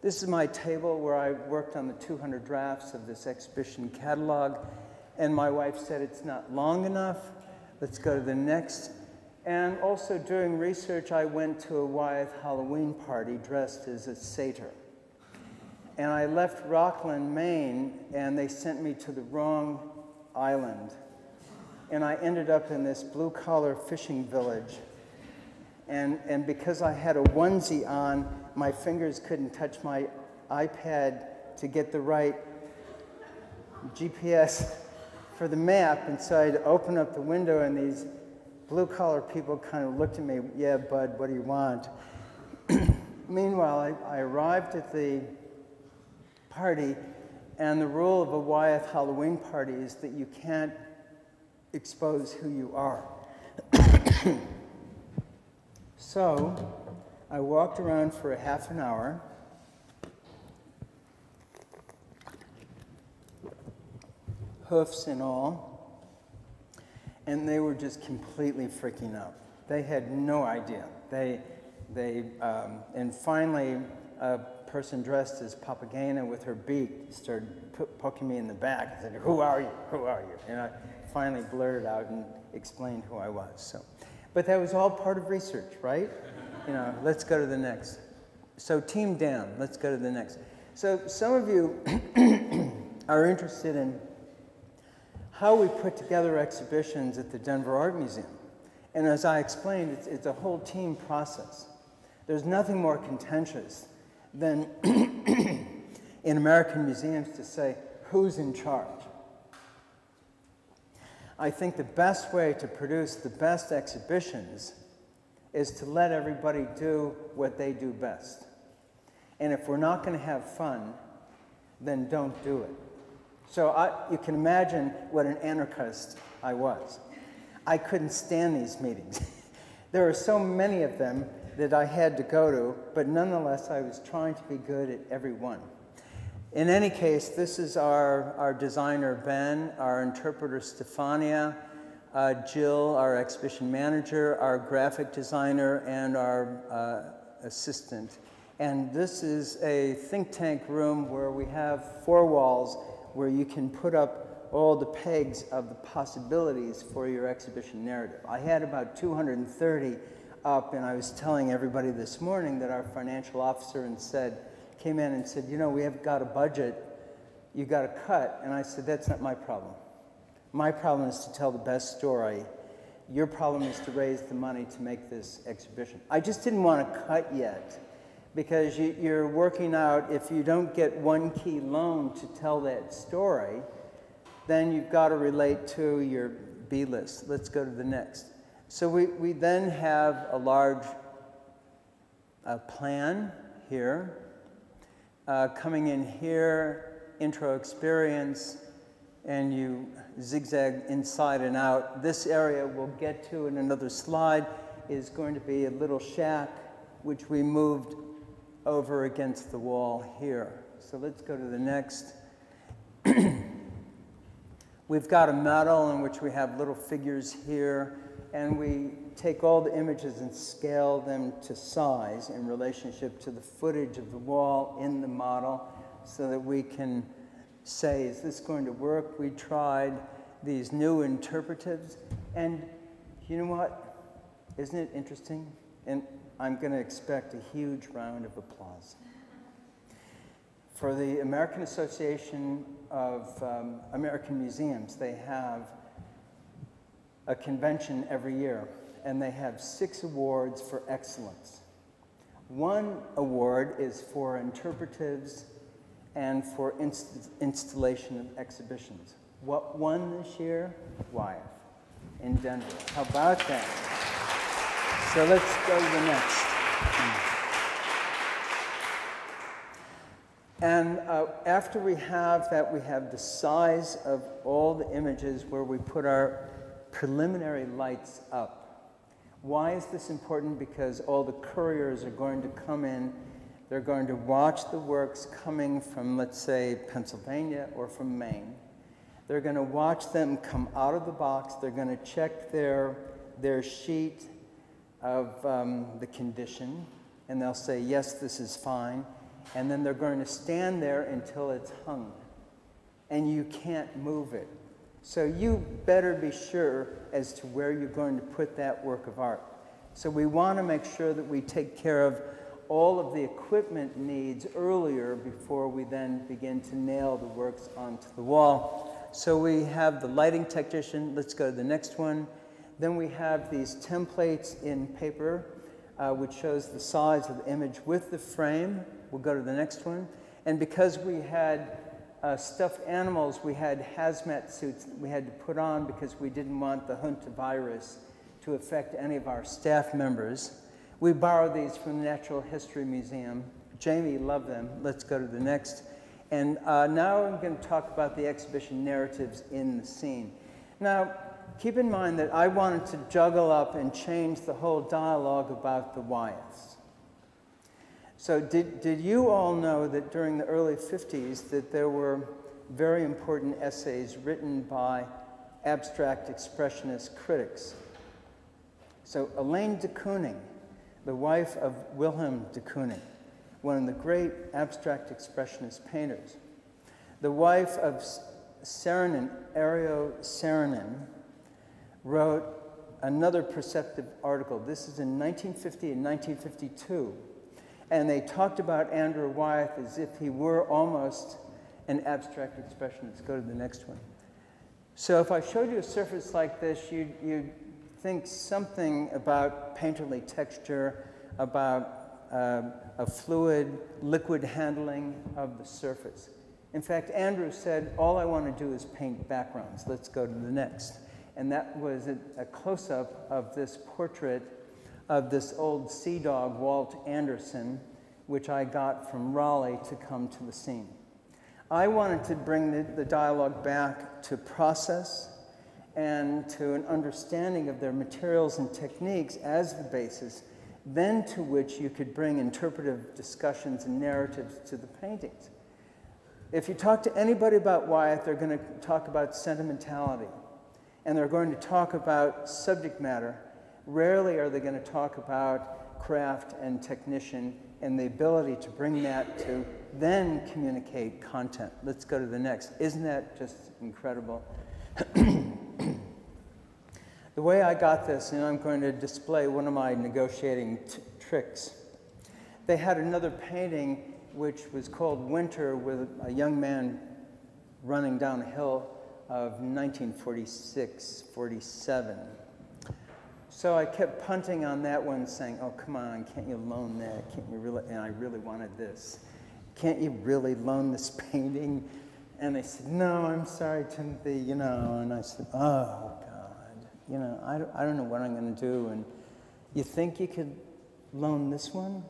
This is my table where I worked on the two hundred drafts of this exhibition catalog, and my wife said it's not long enough. Let's go to the next. And also during research, I went to a Wyeth Halloween party dressed as a satyr. And I left Rockland, Maine, and they sent me to the wrong island. And I ended up in this blue-collar fishing village. And, and because I had a onesie on, my fingers couldn't touch my iPad to get the right G P S for the map, and so I'd open up the window and these blue-collar people kind of looked at me, yeah, bud, what do you want? Meanwhile, I, I arrived at the party, and the rule of a Wyeth Halloween party is that you can't expose who you are. So I walked around for a half an hour, hoofs and all, and they were just completely freaking out. They had no idea. They, they, um, and finally, a person dressed as Papagena with her beak started po poking me in the back and said, "Who are you? Who are you?" And I finally blurted out and explained who I was. So, but that was all part of research, right? You know, let's go to the next. So team down. Let's go to the next. So some of you are interested in how we put together exhibitions at the Denver Art Museum. And as I explained, it's, it's a whole team process. There's nothing more contentious than in American museums to say, who's in charge? I think the best way to produce the best exhibitions is to let everybody do what they do best. And if we're not going to have fun, then don't do it. So I, you can imagine what an anarchist I was. I couldn't stand these meetings. There were so many of them that I had to go to, but nonetheless I was trying to be good at every one. In any case, this is our, our designer, Ben, our interpreter, Stefania, uh, Jill, our exhibition manager, our graphic designer, and our uh, assistant. And this is a think tank room where we have four walls where you can put up all the pegs of the possibilities for your exhibition narrative. I had about two hundred thirty up, and I was telling everybody this morning that our financial officer and said, came in and said, you know, we have got a budget, you got to cut. And I said, that's not my problem. My problem is to tell the best story. Your problem is to raise the money to make this exhibition. I just didn't want to cut yet, because you, you're working out, if you don't get one key loan to tell that story, then you've got to relate to your B list. Let's go to the next. So we, we then have a large uh, plan here. Uh, coming in here, intro experience, and you zigzag inside and out. This area we'll get to in another slide is going to be a little shack, which we moved over against the wall here. So let's go to the next. We've got a model in which we have little figures here, and we take all the images and scale them to size in relationship to the footage of the wall in the model so that we can say, is this going to work? We tried these new interpretives, and you know what? Isn't it interesting? And I'm going to expect a huge round of applause. For the American Association of um, American Museums, they have a convention every year, and they have six awards for excellence. One award is for interpretives and for inst installation of exhibitions. What won this year? Wyeth in Denver. How about that? So let's go to the next. And uh, after we have that, we have the size of all the images where we put our preliminary lights up. Why is this important? Because all the couriers are going to come in. They're going to watch the works coming from, let's say, Pennsylvania or from Maine. They're going to watch them come out of the box. They're going to check their, their sheet of um, the condition, and they'll say, yes, this is fine. And then they're going to stand there until it's hung, and you can't move it. So you better be sure as to where you're going to put that work of art. So we want to make sure that we take care of all of the equipment needs earlier before we then begin to nail the works onto the wall. So we have the lighting technician. Let's go to the next one. Then we have these templates in paper, uh, which shows the size of the image with the frame. We'll go to the next one. And because we had uh, stuffed animals, we had hazmat suits that we had to put on because we didn't want the hantavirus to affect any of our staff members. We borrowed these from the Natural History Museum. Jamie loved them. Let's go to the next. And uh, now I'm going to talk about the exhibition narratives in the scene. Now, keep in mind that I wanted to juggle up and change the whole dialogue about the Wyeths. So did, did you all know that during the early fifties that there were very important essays written by abstract expressionist critics? So Elaine de Kooning, the wife of Wilhelm de Kooning, one of the great abstract expressionist painters, the wife of Saarinen, Arjo Saarinen, wrote another perceptive article. This is in nineteen fifty and nineteen fifty-two. And they talked about Andrew Wyeth as if he were almost an abstract expressionist. Go to the next one. So if I showed you a surface like this, you'd, you'd think something about painterly texture, about uh, a fluid, liquid handling of the surface. In fact, Andrew said, all I want to do is paint backgrounds. Let's go to the next. And that was a, a close-up of this portrait of this old sea dog, Walt Anderson, which I got from Raleigh to come to the scene. I wanted to bring the, the dialogue back to process and to an understanding of their materials and techniques as the basis, then to which you could bring interpretive discussions and narratives to the paintings. If you talk to anybody about Wyeth, they're going to talk about sentimentality, and they're going to talk about subject matter. Rarely are they going to talk about craft and technician and the ability to bring that to then communicate content. Let's go to the next. Isn't that just incredible? The way I got this, and I'm going to display one of my negotiating t tricks. They had another painting which was called Winter, with a young man running down a hill, of nineteen forty-six, forty-seven. So I kept punting on that one, saying, oh, come on, can't you loan that? Can't you really? And I really wanted this. Can't you really loan this painting? And they said, no, I'm sorry, Timothy, you know. And I said, oh, God, you know, I don't, I don't know what I'm going to do. And you think you could loan this one?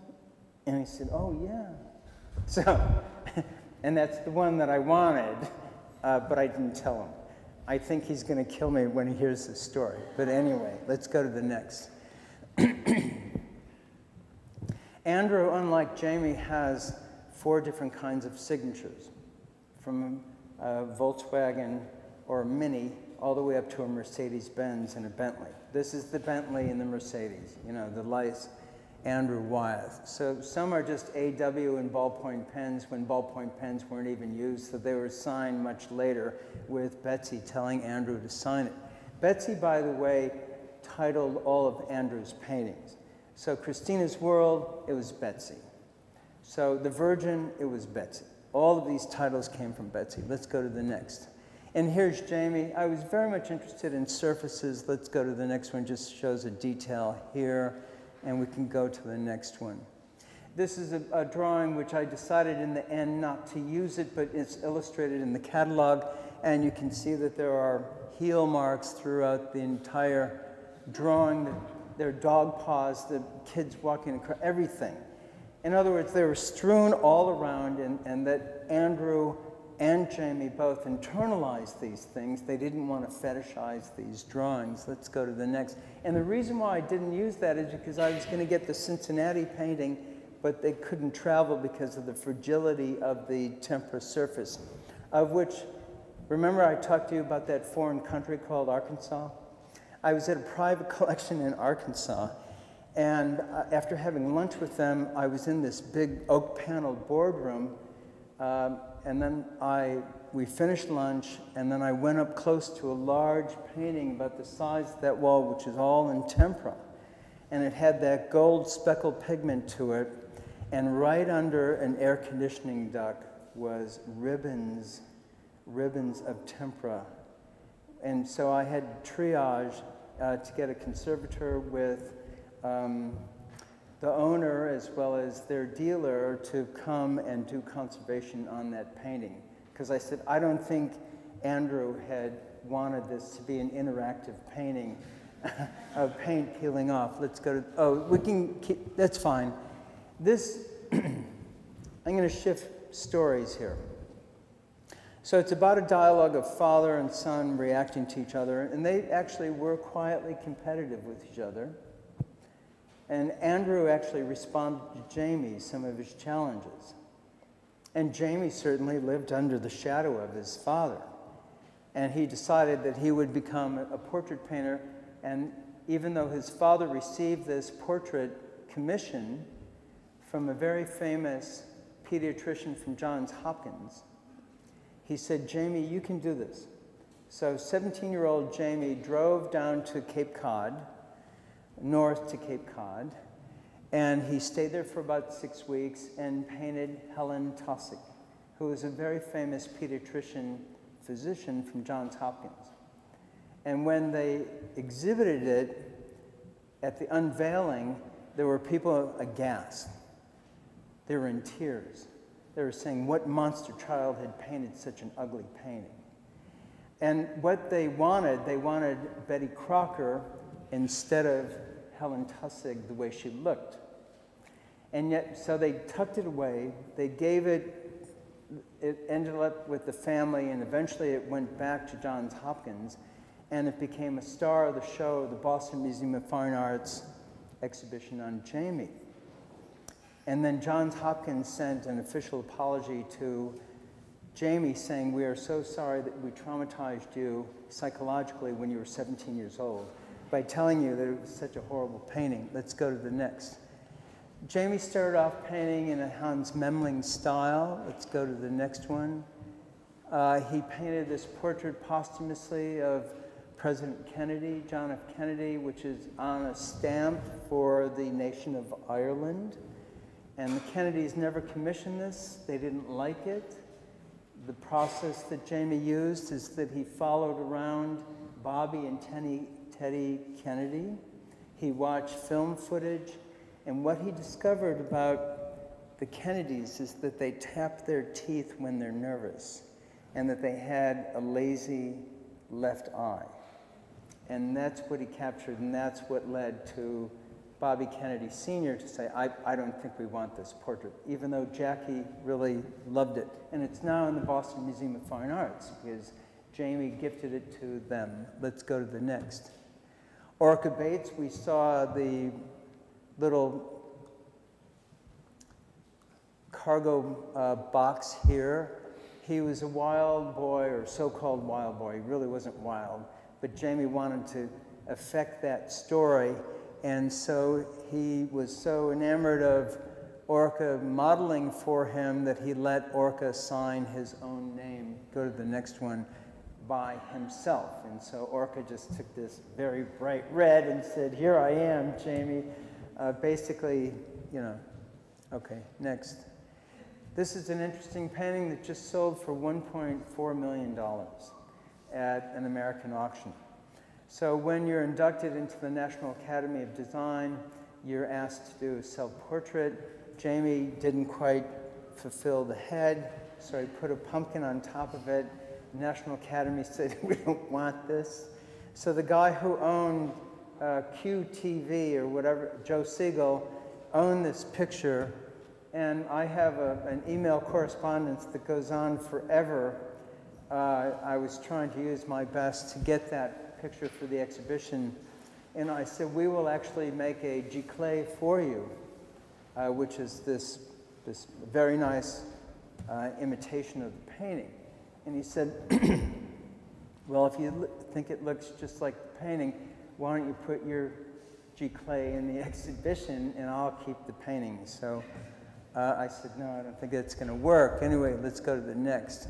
And he said, oh, yeah. So, and that's the one that I wanted. Uh, but I didn't tell him. I think he's going to kill me when he hears this story. But anyway, let's go to the next. Andrew, unlike Jamie, has four different kinds of signatures, from a Volkswagen or a Mini all the way up to a Mercedes-Benz and a Bentley. This is the Bentley and the Mercedes, you know, the lice, Andrew Wyeth. So some are just A W in ballpoint pens when ballpoint pens weren't even used, so they were signed much later with Betsy telling Andrew to sign it. Betsy, by the way, titled all of Andrew's paintings. So Christina's World, it was Betsy. So The Virgin, it was Betsy. All of these titles came from Betsy. Let's go to the next. And here's Jamie. I was very much interested in surfaces. Let's go to the next one. Just shows a detail here. And we can go to the next one. This is a, a drawing which I decided in the end not to use it, but it's illustrated in the catalog. And you can see that there are heel marks throughout the entire drawing. There are dog paws, the kids walking across, everything. In other words, they were strewn all around, and, and that Andrew and Jamie both internalized these things. They didn't want to fetishize these drawings. Let's go to the next. And the reason why I didn't use that is because I was going to get the Cincinnati painting, but they couldn't travel because of the fragility of the tempera surface, of which, remember I talked to you about that foreign country called Arkansas? I was at a private collection in Arkansas, and after having lunch with them, I was in this big oak-paneled boardroom. Um, And then I, we finished lunch, and then I went up close to a large painting about the size of that wall, which is all in tempera. And it had that gold speckled pigment to it. And right under an air conditioning duct was ribbons, ribbons of tempera. And so I had triage uh, to get a conservator with um, the owner as well as their dealer to come and do conservation on that painting. because I said, I don't think Andrew had wanted this to be an interactive painting of paint peeling off. Let's go to, oh, we can keep, that's fine. This, I'm going to shift stories here. So it's about a dialogue of father and son reacting to each other, and they actually were quietly competitive with each other. And Andrew actually responded to Jamie some of his challenges. And Jamie certainly lived under the shadow of his father. And he decided that he would become a portrait painter. And even though his father received this portrait commission from a very famous pediatrician from Johns Hopkins, he said, Jamie, you can do this. So seventeen-year-old Jamie drove down to Cape Cod, north to Cape Cod, and he stayed there for about six weeks and painted Helen Taussig, who was a very famous pediatrician physician from Johns Hopkins. And when they exhibited it at the unveiling, there were people aghast. They were in tears. They were saying, what monster child had painted such an ugly painting? And what they wanted, they wanted Betty Crocker instead of Helen Taussig the way she looked. And yet, so they tucked it away, they gave it, it ended up with the family, and eventually it went back to Johns Hopkins, and it became a star of the show, the Boston Museum of Fine Arts exhibition on Jamie. And then Johns Hopkins sent an official apology to Jamie saying, we are so sorry that we traumatized you psychologically when you were seventeen years old by telling you that it was such a horrible painting. Let's go to the next. Jamie started off painting in a Hans Memling style. Let's go to the next one. Uh, he painted this portrait posthumously of President Kennedy, John F. Kennedy, which is on a stamp for the nation of Ireland. And the Kennedys never commissioned this. They didn't like it. The process that Jamie used is that he followed around Bobby and Teddy Kennedy. He watched film footage. And what he discovered about the Kennedys is that they tap their teeth when they're nervous and that they had a lazy left eye. And that's what he captured, and that's what led to Bobby Kennedy Senior to say, I, I don't think we want this portrait, even though Jackie really loved it. And it's now in the Boston Museum of Fine Arts because Jamie gifted it to them. Let's go to the next. Orca Bates, we saw the little cargo uh, box here. He was a wild boy, or so-called wild boy. He really wasn't wild, but Jamie wanted to affect that story. And so he was so enamored of Orca modeling for him that he let Orca sign his own name, go to the next one, by himself. And so Orca just took this very bright red and said, here I am, Jamie. Uh, basically, you know, okay, next. This is an interesting painting that just sold for one point four million dollars at an American auction. So when you're inducted into the National Academy of Design, you're asked to do a self-portrait. Jamie didn't quite fulfill the head, so he put a pumpkin on top of it. The National Academy said, we don't want this. So the guy who owned uh, Q T V or whatever, Joe Siegel, owned this picture. And I have a, an email correspondence that goes on forever. Uh, I was trying to use my best to get that picture for the exhibition, and I said, we will actually make a giclée for you, uh, which is this, this very nice uh, imitation of the painting. And he said, well, if you think it looks just like the painting, why don't you put your giclée in the exhibition and I'll keep the painting. So uh, I said, no, I don't think that's going to work. Anyway, let's go to the next.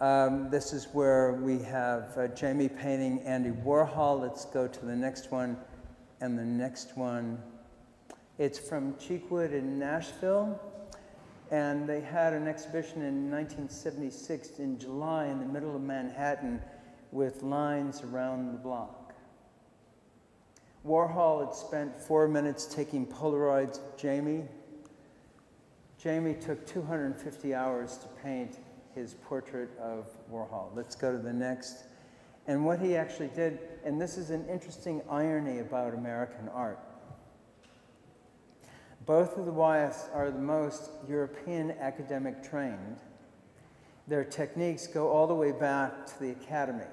Um, this is where we have uh, Jamie painting Andy Warhol. Let's go to the next one and the next one. It's from Cheekwood in Nashville. And they had an exhibition in nineteen seventy-six in July in the middle of Manhattan with lines around the block. Warhol had spent four minutes taking Polaroids of Jamie. Jamie took two hundred fifty hours to paint his portrait of Warhol. Let's go to the next. And what he actually did, and this is an interesting irony about American art. Both of the Wyeths are the most European academic trained. Their techniques go all the way back to the academy.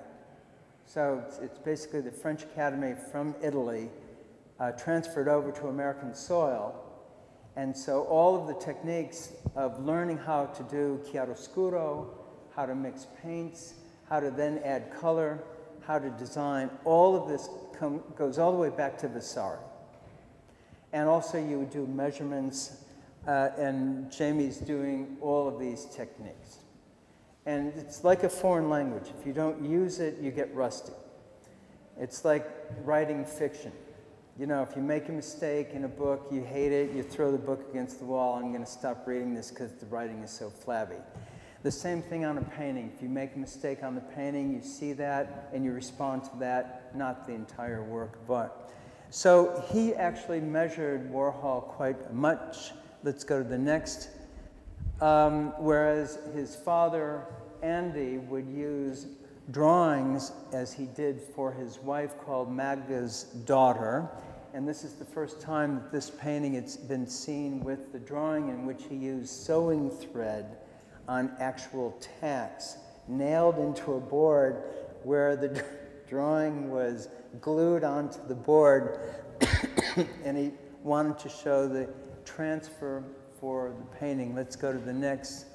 So it's, it's basically the French Academy from Italy uh, transferred over to American soil. And so all of the techniques of learning how to do chiaroscuro, how to mix paints, how to then add color, how to design, all of this come, goes all the way back to Vasari. And also you would do measurements, uh, and Jamie's doing all of these techniques. And it's like a foreign language. If you don't use it, you get rusty. It's like writing fiction. You know, if you make a mistake in a book, you hate it, you throw the book against the wall, I'm going to stop reading this because the writing is so flabby. The same thing on a painting. If you make a mistake on the painting, you see that and you respond to that, not the entire work of art. So he actually measured Warhol quite much. Let's go to the next. Um, whereas his father, Andy, would use drawings, as he did for his wife, called Magda's Daughter. And this is the first time that this painting has been seen with the drawing, in which he used sewing thread on actual tacks, nailed into a board where the drawing was glued onto the board. And he wanted to show the transfer for the painting. Let's go to the next.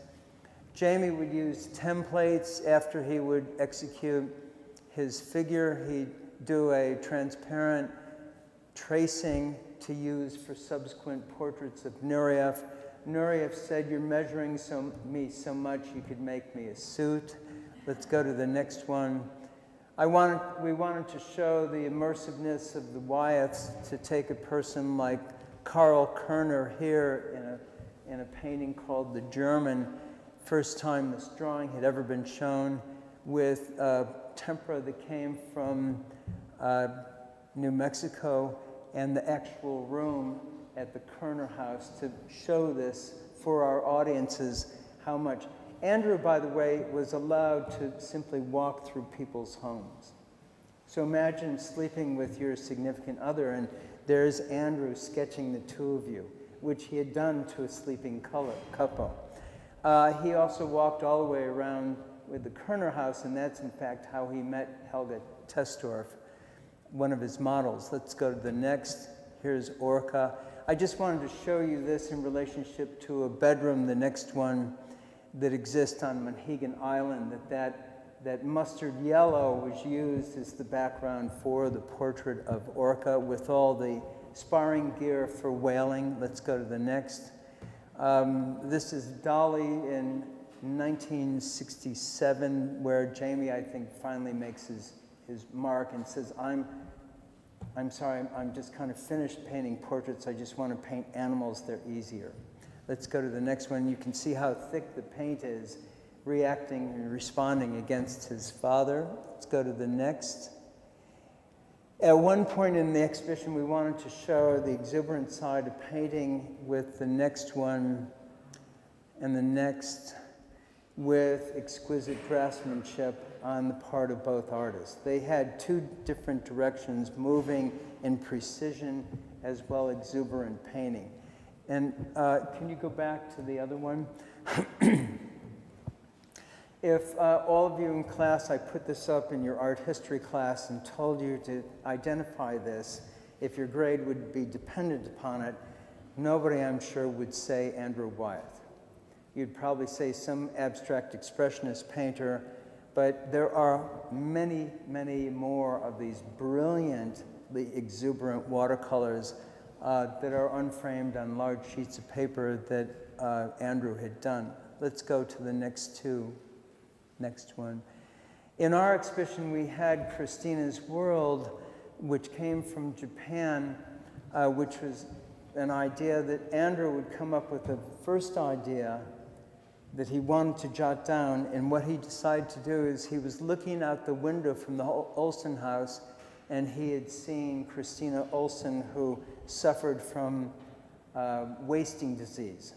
Jamie would use templates. After he would execute his figure, he'd do a transparent tracing to use for subsequent portraits of Nureyev. Nureyev said, "You're measuring so, me so much, you could make me a suit." Let's go to the next one. I wanted, we wanted to show the immersiveness of the Wyeths, to take a person like Carl Kerner here in a, in a painting called The German. First time this drawing had ever been shown, with uh, tempera that came from uh, New Mexico, and the actual room at the Kerner house to show this for our audiences how much. Andrew, by the way, was allowed to simply walk through people's homes. So imagine sleeping with your significant other, and there's Andrew sketching the two of you, which he had done to a sleeping couple. Uh, he also walked all the way around with the Kerner house, and that's in fact how he met Helga Testorf, one of his models. Let's go to the next. Here's Orca. I just wanted to show you this in relationship to a bedroom, the next one, that exists on Monhegan Island, that that, that mustard yellow was used as the background for the portrait of Orca, with all the sparring gear for whaling. Let's go to the next. Um, this is Dolly in nineteen sixty-seven, where Jamie, I think, finally makes his, his mark and says, I'm, I'm sorry, I'm, I'm just kind of finished painting portraits. I just want to paint animals. They're easier. Let's go to the next one. You can see how thick the paint is, reacting and responding against his father. Let's go to the next. At one point in the exhibition, we wanted to show the exuberant side of painting, with the next one and the next, with exquisite craftsmanship on the part of both artists. They had two different directions, moving in precision as well exuberant painting. And uh, can you go back to the other one? If uh, all of you in class, I put this up in your art history class and told you to identify this, if your grade would be dependent upon it, nobody, I'm sure, would say Andrew Wyeth. You'd probably say some abstract expressionist painter, but there are many, many more of these brilliantly exuberant watercolors uh, that are unframed on large sheets of paper that uh, Andrew had done. Let's go to the next two. Next one. In our exhibition, we had Christina's World, which came from Japan, uh, which was an idea that Andrew would come up with, the first idea that he wanted to jot down. And what he decided to do is, he was looking out the window from the Olsen house, and he had seen Christina Olsen, who suffered from uh, wasting disease.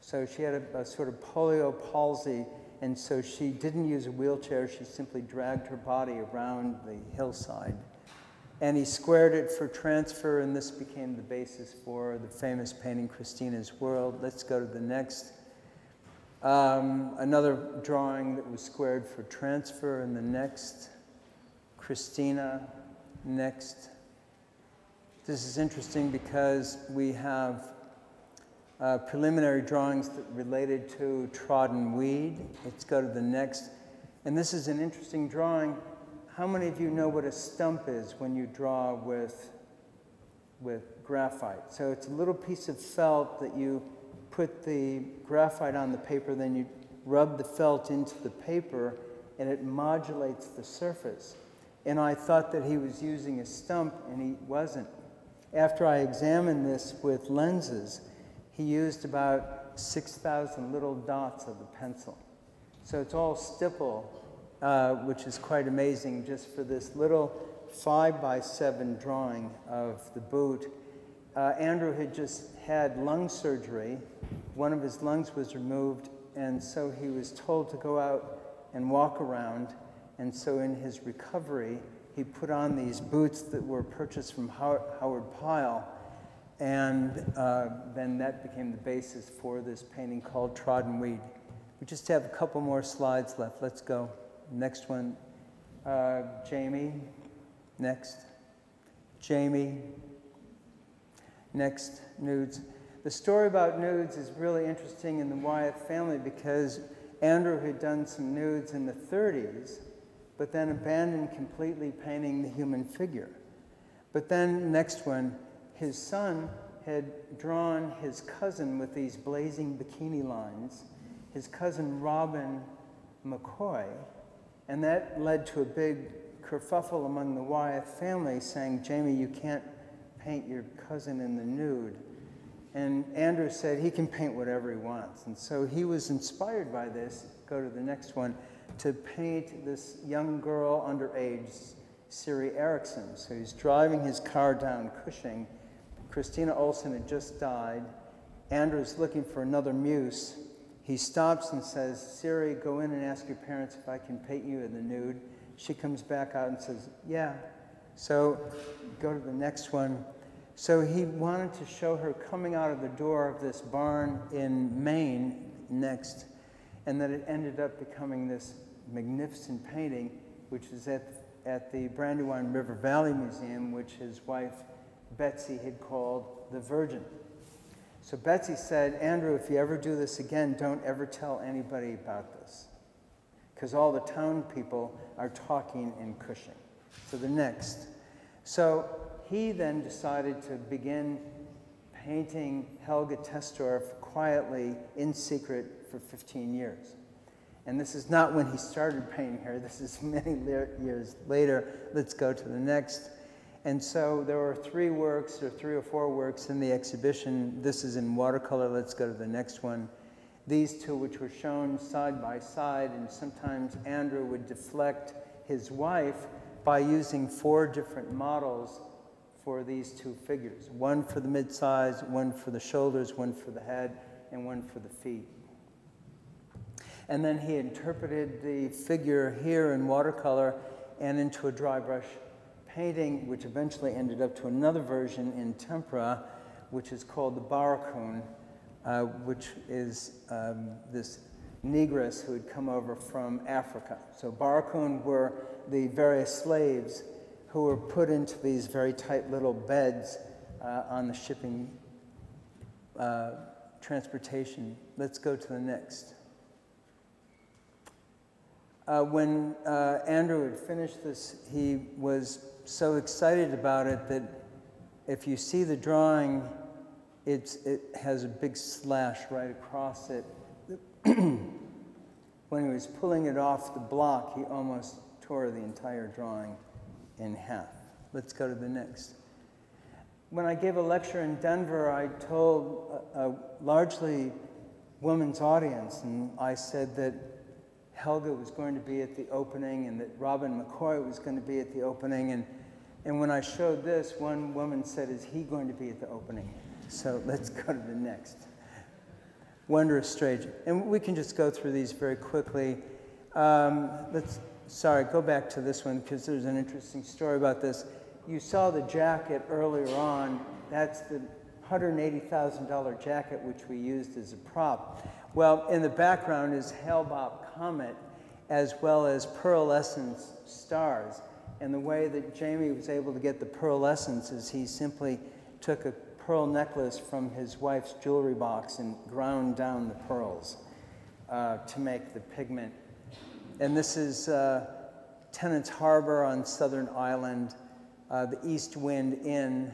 So she had a, a sort of polio palsy, And so she didn't use a wheelchair. She simply dragged her body around the hillside. And he squared it for transfer, and this became the basis for the famous painting, Christina's World. Let's go to the next. Um, another drawing that was squared for transfer, and the next. Christina, next. This is interesting because we have uh, preliminary drawings that related to trodden weed. Let's go to the next. And this is an interesting drawing. How many of you know what a stump is when you draw with, with graphite? So it's a little piece of felt that you put the graphite on the paper, then you rub the felt into the paper, and it modulates the surface. And I thought that he was using a stump, and he wasn't. After I examined this with lenses, he used about six thousand little dots of the pencil. So it's all stipple, uh, which is quite amazing just for this little five by seven drawing of the boot. Uh, Andrew had just had lung surgery. One of his lungs was removed, and so he was told to go out and walk around. And so in his recovery, he put on these boots that were purchased from Howard Pyle. And uh, then that became the basis for this painting called Trodden Weed. We just have a couple more slides left. Let's go. Next one. Uh, Jamie. Next. Jamie. Next. Nudes. The story about nudes is really interesting in the Wyeth family because Andrew had done some nudes in the thirties. But then abandoned completely painting the human figure. But then, next one, his son had drawn his cousin with these blazing bikini lines, his cousin Robin McCoy, and that led to a big kerfuffle among the Wyeth family saying, Jamie, you can't paint your cousin in the nude. And Andrew said he can paint whatever he wants. And so he was inspired by this. Go to the next one. To paint this young girl underage, Siri Erickson. So he's driving his car down Cushing. Christina Olsen had just died. Andrew's looking for another muse. He stops and says, Siri, go in and ask your parents if I can paint you in the nude. She comes back out and says, yeah. So go to the next one. So he wanted to show her coming out of the door of this barn in Maine next. And then it ended up becoming this magnificent painting, which is at, at the Brandywine River Valley Museum, which his wife, Betsy, had called the Virgin. So Betsy said, Andrew, if you ever do this again, don't ever tell anybody about this, because all the town people are talking in Cushing. So the next. So he then decided to begin painting Helga Testorf quietly, in secret, for fifteen years. And this is not when he started painting her. This is many years later. Let's go to the next. And so there were three works or three or four works in the exhibition. This is in watercolor. Let's go to the next one. These two, which were shown side by side, and sometimes Andrew would deflect his wife by using four different models for these two figures. One for the midsize, one for the shoulders, one for the head, and one for the feet. And then he interpreted the figure here in watercolor and into a dry brush painting, which eventually ended up to another version in tempera, which is called the Barracoon, uh, which is um, this negress who had come over from Africa. So Barracoon were the various slaves who were put into these very tight little beds uh, on the shipping uh, transportation. Let's go to the next. Uh, when uh, Andrew had finished this, he was so excited about it that if you see the drawing, it's, it has a big slash right across it. When he was pulling it off the block, he almost tore the entire drawing in half. Let's go to the next. When I gave a lecture in Denver, I told a, a largely women's audience, and I said that Helga was going to be at the opening and that Robin McCoy was going to be at the opening. And, and when I showed this, one woman said, is he going to be at the opening? So let's go to the next. wondrous strange. And we can just go through these very quickly. Um, let's, sorry, go back to this one because there's an interesting story about this. You saw the jacket earlier on. That's the one hundred eighty thousand dollar jacket which we used as a prop. Well, in the background is Hale-Bopp Comet as well as pearlescent stars. And the way that Jamie was able to get the pearlescence is he simply took a pearl necklace from his wife's jewelry box and ground down the pearls uh, to make the pigment. And this is uh, Tennant's Harbor on Southern Island, uh, the East Wind Inn,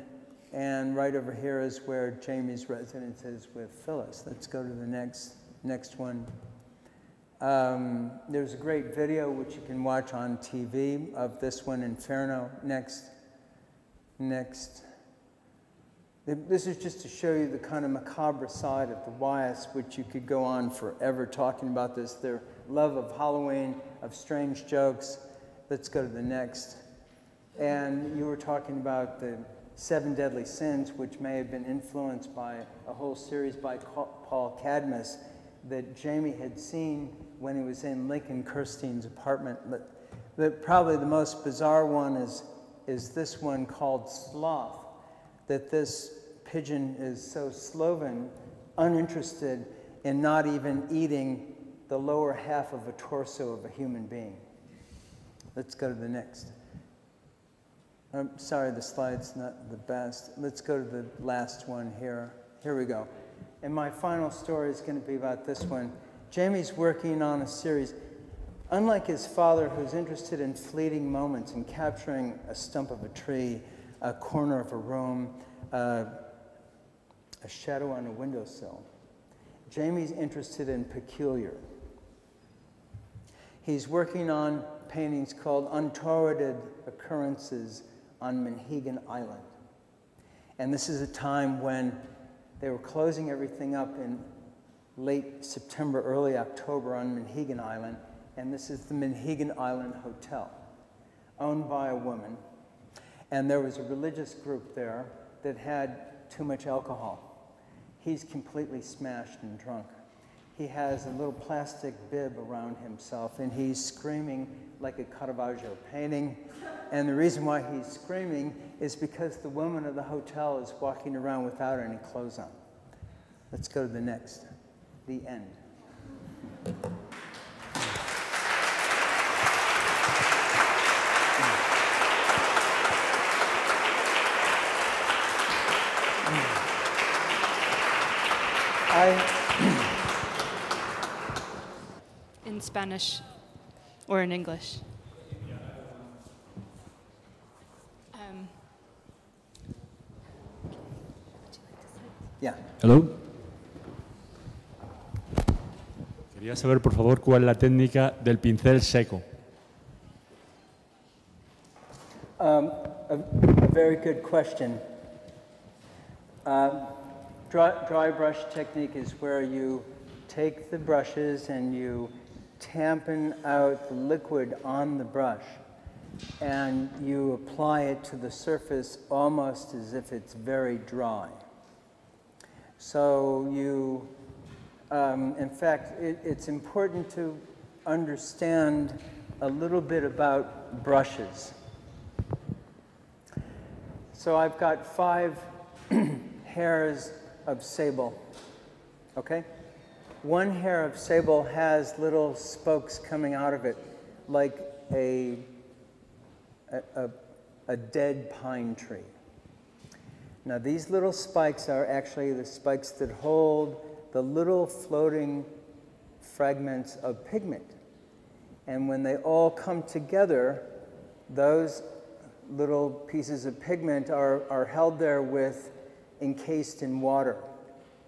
and right over here is where Jamie's residence is with Phyllis. Let's go to the next, next one. Um, there's a great video which you can watch on T V of this one, Inferno. Next, next. This is just to show you the kind of macabre side of the Wyeths, which you could go on forever talking about this, their love of Halloween, of strange jokes. Let's go to the next. And you were talking about the seven deadly sins, which may have been influenced by a whole series by Paul Cadmus that Jamie had seen when he was in Lincoln Kirstein's apartment. But, but probably the most bizarre one is, is this one called Sloth. That this pigeon is so sloven, uninterested in not even eating the lower half of a torso of a human being. Let's go to the next. I'm sorry, the slide's not the best. Let's go to the last one here. Here we go. And my final story is going to be about this one. Jamie's working on a series. Unlike his father, who's interested in fleeting moments and capturing a stump of a tree, a corner of a room, uh, a shadow on a windowsill. Jamie's interested in peculiar. He's working on paintings called Untoward Occurrences on Monhegan Island. And this is a time when they were closing everything up in late September, early October on Monhegan Island. And this is the Monhegan Island Hotel, owned by a woman. And there was a religious group there that had too much alcohol. He's completely smashed and drunk. He has a little plastic bib around himself, and he's screaming like a Caravaggio painting. And the reason why he's screaming is because the woman of the hotel is walking around without any clothes on. Let's go to the next, the end. In Spanish or in English. Um, yeah. Hello. Quería saber, por favor, cuál es la técnica del pincel seco. Um, a, a very good question. Uh, Dry, dry brush technique is where you take the brushes and you tampen out the liquid on the brush and you apply it to the surface almost as if it's very dry. So you, um, in fact, it, it's important to understand a little bit about brushes. So I've got five hairs of sable, okay? One hair of sable has little spokes coming out of it, like a, a, a dead pine tree. Now these little spikes are actually the spikes that hold the little floating fragments of pigment. And when they all come together, those little pieces of pigment are, are held there with encased in water.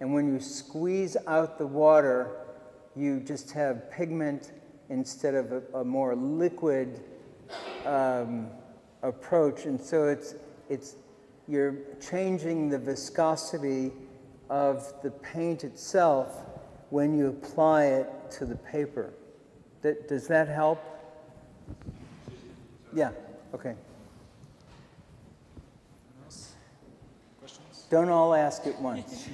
And when you squeeze out the water, you just have pigment instead of a, a more liquid um, approach. And so it's, it's, you're changing the viscosity of the paint itself when you apply it to the paper. That, does that help? Yeah, okay. Don't all ask at once.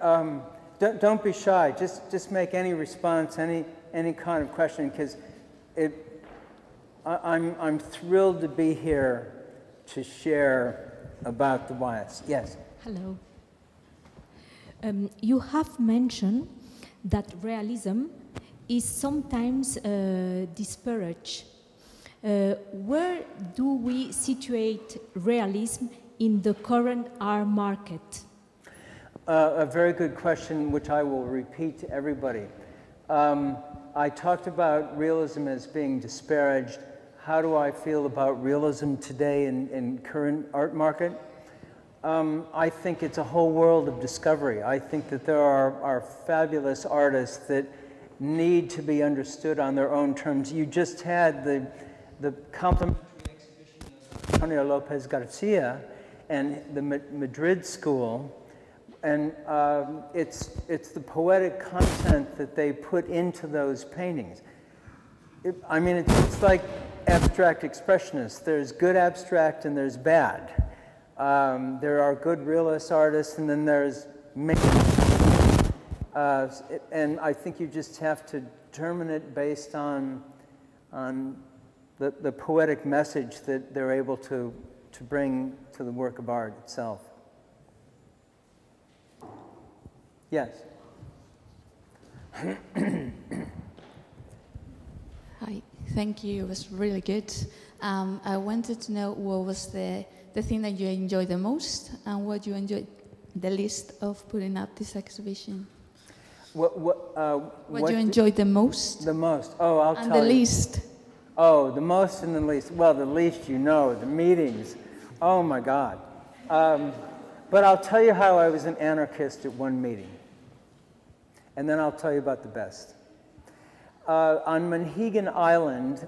um, don't, don't be shy. Just just make any response, any any kind of question, because it. I, I'm I'm thrilled to be here to share about the Wyeths. Yes. Hello. Um, you have mentioned that realism is sometimes uh, disparaged. Uh, where do we situate realism in the current art market? Uh, a very good question, which I will repeat to everybody. Um, I talked about realism as being disparaged. How do I feel about realism today in, in current art market? Um, I think it's a whole world of discovery. I think that there are, are fabulous artists that need to be understood on their own terms. You just had the, the complimentary exhibition of Antonio Lopez Garcia and the Ma Madrid School, and um, it's, it's the poetic content that they put into those paintings. It, I mean, it's, it's like abstract expressionists. There's good abstract and there's bad. Um, there are good realist artists, and then there's makeup. Uh, and I think you just have to determine it based on on the, the poetic message that they're able to to bring to the work of art itself. Yes. Hi. Thank you. It was really good. Um, I wanted to know what was the the thing that you enjoy the most and what you enjoy the least of putting up this exhibition. What, what, uh, what, what you enjoy the most? The most. Oh, I'll and tell you. And the least. Oh, the most and the least. Well, the least, you know, the meetings. Oh, my God. Um, but I'll tell you how I was an anarchist at one meeting. And then I'll tell you about the best. Uh, on Monhegan Island,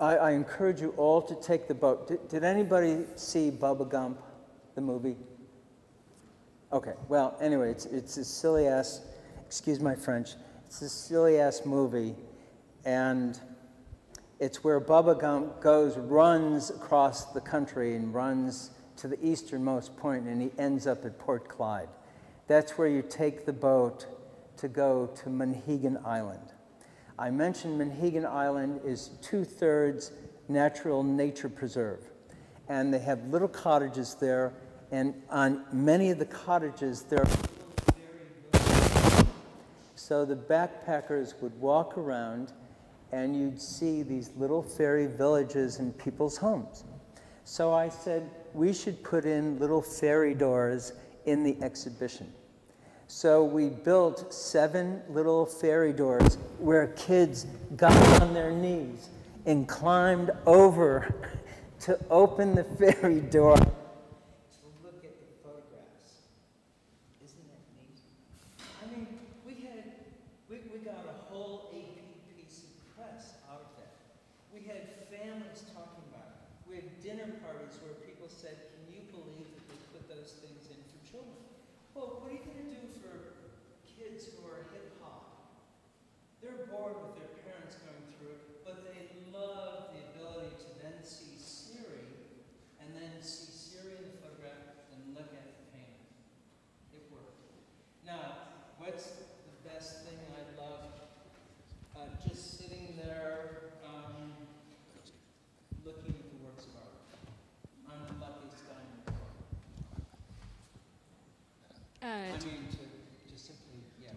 I, I encourage you all to take the boat. Did, did anybody see Bubba Gump, the movie? Okay, well, anyway, it's, it's a silly-ass, excuse my French, it's a silly-ass movie, and it's where Bubba Gump goes, runs across the country and runs to the easternmost point, and he ends up at Port Clyde. That's where you take the boat to go to Monhegan Island. I mentioned Monhegan Island is two-thirds natural nature preserve. And they have little cottages there, and on many of the cottages there are so the backpackers would walk around and you'd see these little fairy villages and people's homes. So I said, we should put in little fairy doors in the exhibition. So we built seven little fairy doors where kids got on their knees and climbed over to open the fairy door to look at the photographs. Isn't that neat? I mean, we had, we, we got a whole A P piece of press out of that. We had families talking about it. We had dinner parties where people said, can you believe that we put those things in for children? Well, what are you going to do for kids who are hip-hop? They're bored with their parents going through it, but they love the ability to then see Siri, and then see Siri in the photograph, and look at the painting. It worked. Now, what's the best thing I love? Uh, just sitting there, um, looking at the works of art. I'm the luckiest guy in the world. Uh, I mean, to, to simply, yeah.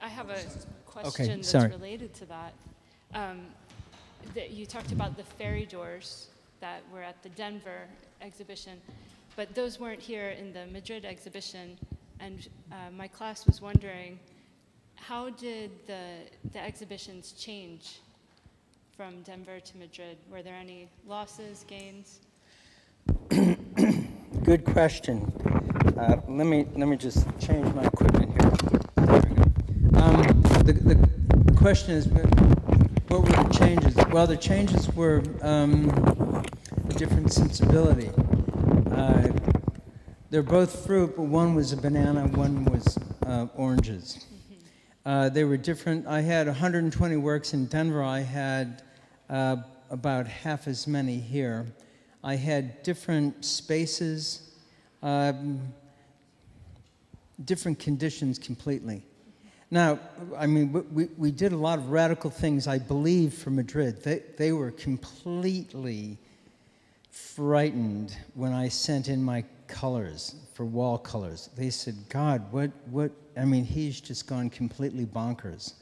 I have a question okay, that's sorry. related to that. Um, that you talked about the fairy doors that were at the Denver exhibition, but those weren't here in the Madrid exhibition. And uh, my class was wondering, how did the, the exhibitions change from Denver to Madrid? Were there any losses, gains? Good question. Uh, let me let me just change my equipment here. Um, the, the question is, what were the changes? Well, the changes were um, a different sensibility. Uh, they're both fruit, but one was a banana, one was uh, oranges. Uh, they were different. I had one hundred twenty works in Denver. I had uh, about half as many here. I had different spaces. Um, different conditions completely. Now, I mean, we, we did a lot of radical things, I believe, for Madrid. They, they were completely frightened when I sent in my colors for wall colors. They said, God, what, what, I mean, he's just gone completely bonkers.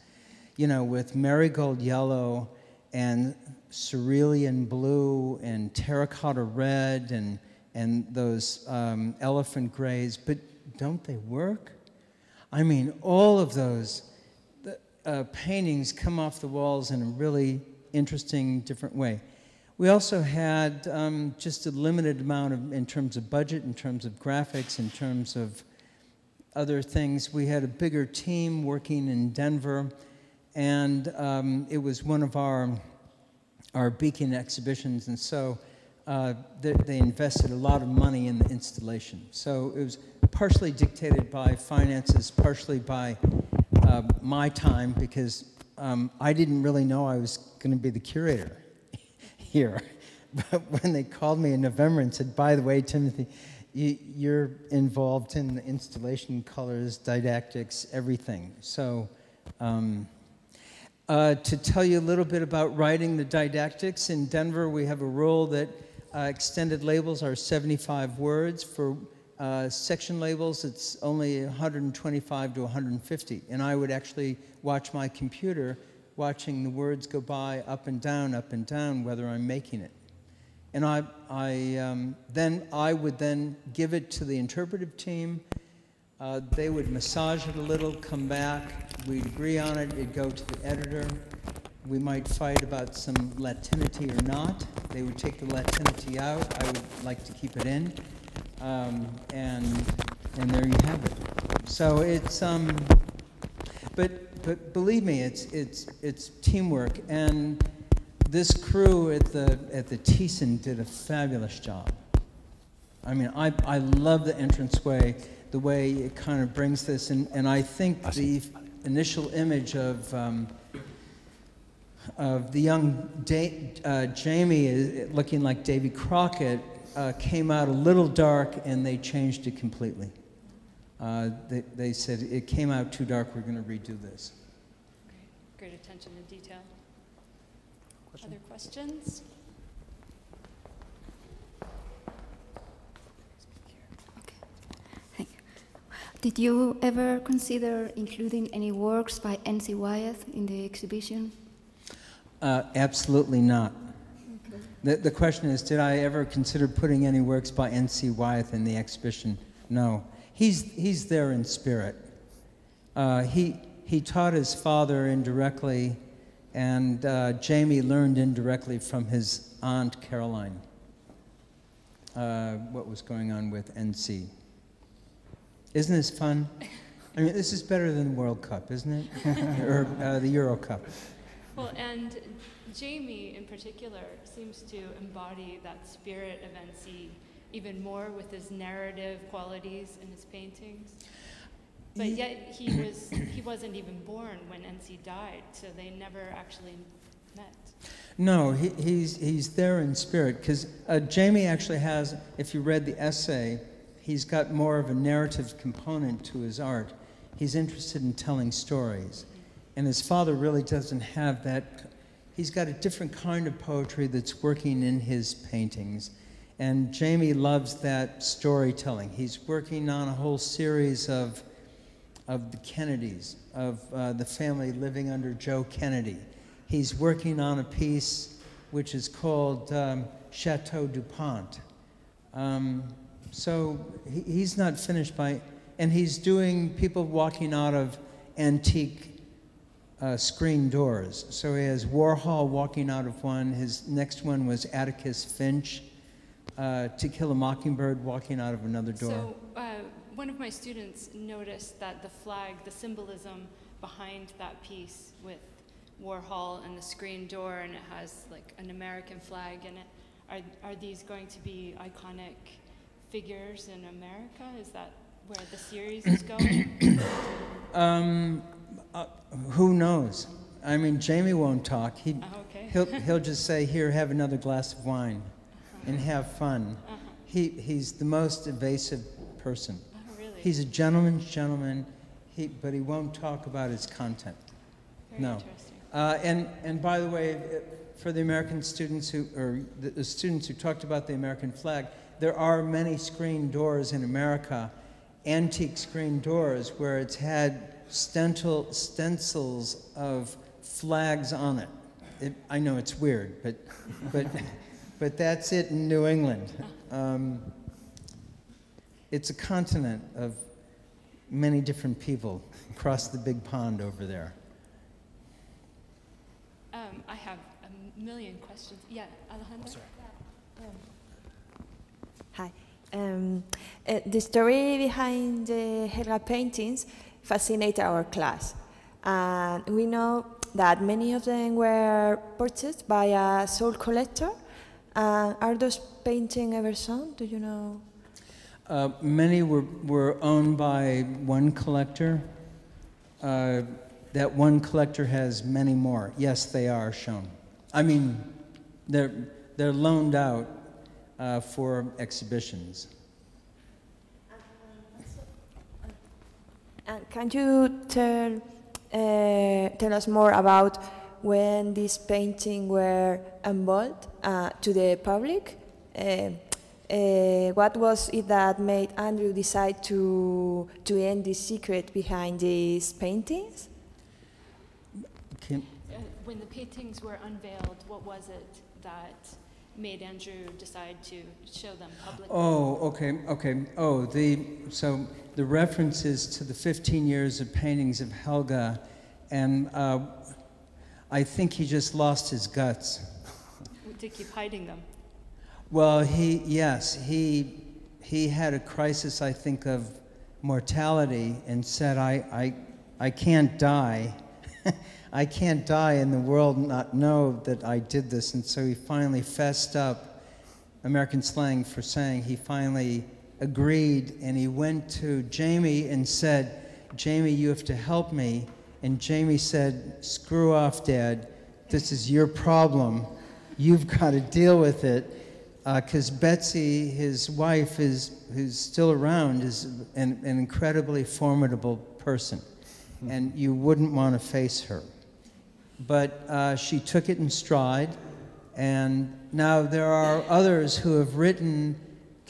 You know, with marigold yellow and cerulean blue and terracotta red and, and those um, elephant grays, but don't they work? I mean, all of those uh, paintings come off the walls in a really interesting, different way. We also had um, just a limited amount of, in terms of budget, in terms of graphics, in terms of other things. We had a bigger team working in Denver, and um, it was one of our, our Beacon exhibitions, and so uh, they, they invested a lot of money in the installation. So it was partially dictated by finances, partially by uh, my time, because um, I didn't really know I was going to be the curator here. But when they called me in November and said, by the way, Timothy, you, you're involved in the installation, colors, didactics, everything. So um, uh, to tell you a little bit about writing the didactics, in Denver we have a rule that uh, extended labels are seventy-five words. For Uh, section labels, it's only one hundred twenty-five to one hundred fifty. And I would actually watch my computer, watching the words go by up and down, up and down, whether I'm making it. And I, I, um, then I would then give it to the interpretive team. Uh, they would massage it a little, come back. We'd agree on it. It'd go to the editor. We might fight about some Latinity or not. They would take the Latinity out. I would like to keep it in. Um, and and there you have it. So it's um, but but believe me, it's it's it's teamwork, and this crew at the at the Thyssen did a fabulous job. I mean, I I love the entranceway, the way it kind of brings this, and and I think the initial image of um, of the young da uh, Jamie is looking like Davy Crockett. Uh, came out a little dark, and they changed it completely. Uh, they, they said, it came out too dark, we're going to redo this. Great, great attention to detail. Question? Other questions? Okay, thank you. Did you ever consider including any works by N C Wyeth in the exhibition? Uh, absolutely not. The, the question is, did I ever consider putting any works by N C Wyeth in the exhibition? No. He's, he's there in spirit. Uh, he, he taught his father indirectly, and uh, Jamie learned indirectly from his aunt, Caroline, uh, what was going on with N C. Isn't this fun? I mean, this is better than the World Cup, isn't it? Or uh, the Euro Cup. Well, and Jamie, in particular, seems to embody that spirit of N C even more with his narrative qualities in his paintings. But yet he, was, he wasn't even born when N C died, so they never actually met. No, he, he's, he's there in spirit, because uh, Jamie actually has, if you read the essay, he's got more of a narrative component to his art. He's interested in telling stories. And his father really doesn't have that. He's got a different kind of poetry that's working in his paintings. And Jamie loves that storytelling. He's working on a whole series of, of the Kennedys, of uh, the family living under Joe Kennedy. He's working on a piece which is called um, Chateau DuPont. Um, so he, he's not finished by, and he's doing people walking out of antique Uh, screen doors. So he has Warhol walking out of one. His next one was Atticus Finch, uh, To Kill a Mockingbird walking out of another door. So uh, one of my students noticed that the flag, the symbolism behind that piece with Warhol and the screen door, and it has like an American flag in it. Are, are these going to be iconic figures in America? Is that where the series is going? um, Uh, who knows? I mean, Jamie won't talk. He, oh, okay. he'll, he'll just say, here, have another glass of wine and have fun. Uh-huh. he, he's the most evasive person. Oh, really? he's a gentleman's gentleman, he, but he won't talk about his content. Very no. Interesting. Uh, and, and by the way, for the American students who, or the, the students who talked about the American flag, there are many screen doors in America, antique screen doors, where it's had stencil, stencils of flags on it. It, I know it's weird, but, but, but that's it in New England. Um, it's a continent of many different people across the big pond over there. Um, I have a million questions. Yeah, Alejandra? Sorry. Yeah. Um. Hi. Um, uh, the story behind the Helga paintings fascinated our class. And uh, we know that many of them were purchased by a soul collector. Uh, are those paintings ever sold? Do you know? Uh, many were, were owned by one collector. Uh, that one collector has many more. Yes, they are shown. I mean, they're, they're loaned out uh, for exhibitions. And can you tell Uh, tell us more about when these paintings were unveiled uh, to the public. Uh, uh, what was it that made Andrew decide to to end the secret behind these paintings? Can uh, when the paintings were unveiled, what was it that made Andrew decide to show them publicly? Oh, okay, okay. Oh, the so the references to the fifteen years of paintings of Helga, and uh, I think he just lost his guts. To keep hiding them. Well, he yes, he he had a crisis, I think, of mortality, and said, I I I can't die. I can't die in the world and not know that I did this. And so he finally fessed up, American slang for saying, he finally agreed, and he went to Jamie and said, Jamie, you have to help me. And Jamie said, screw off, Dad. This is your problem. You've got to deal with it. Because uh, Betsy, his wife, is, who's still around, is an, an incredibly formidable person. Mm-hmm. And you wouldn't want to face her. But uh, she took it in stride, and now there are others who have written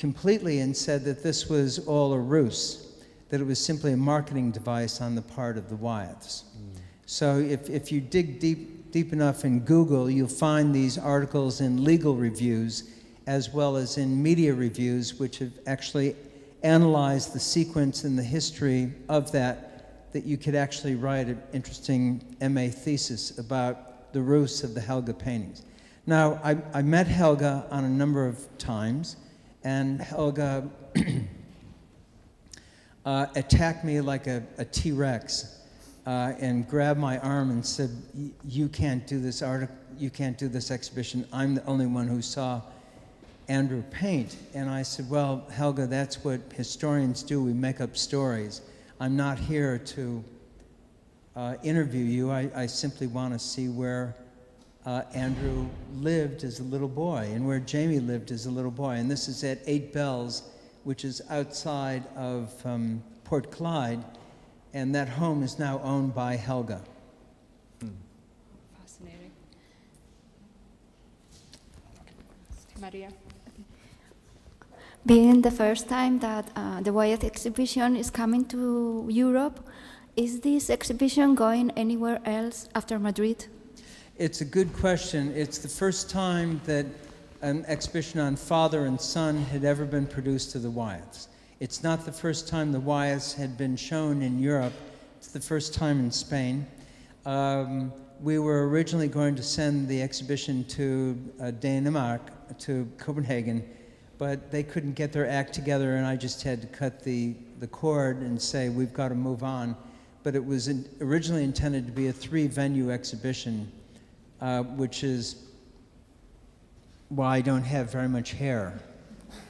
completely and said that this was all a ruse, that it was simply a marketing device on the part of the Wyeths. Mm. So if, if you dig deep, deep enough in Google, you'll find these articles in legal reviews as well as in media reviews, which have actually analyzed the sequence and the history of that, that you could actually write an interesting M A thesis about the roots of the Helga paintings. Now, I, I met Helga on a number of times, and Helga uh, attacked me like a, a T-Rex uh, and grabbed my arm and said, you can't do this art, you can't do this exhibition. I'm the only one who saw Andrew paint. And I said, well, Helga, that's what historians do. We make up stories. I'm not here to uh, interview you. I, I simply want to see where uh, Andrew lived as a little boy and where Jamie lived as a little boy. And this is at Eight Bells, which is outside of um, Port Clyde. And that home is now owned by Helga. Hmm. Fascinating. Maria. Being the first time that uh, the Wyeth exhibition is coming to Europe, is this exhibition going anywhere else after Madrid? It's a good question. It's the first time that an exhibition on father and son had ever been produced to the Wyeths. It's not the first time the Wyeths had been shown in Europe. It's the first time in Spain. Um, we were originally going to send the exhibition to uh, Denmark, to Copenhagen, but they couldn't get their act together, and I just had to cut the, the cord and say, we've got to move on. But it was in, originally intended to be a three-venue exhibition, uh, which is why I don't have very much hair,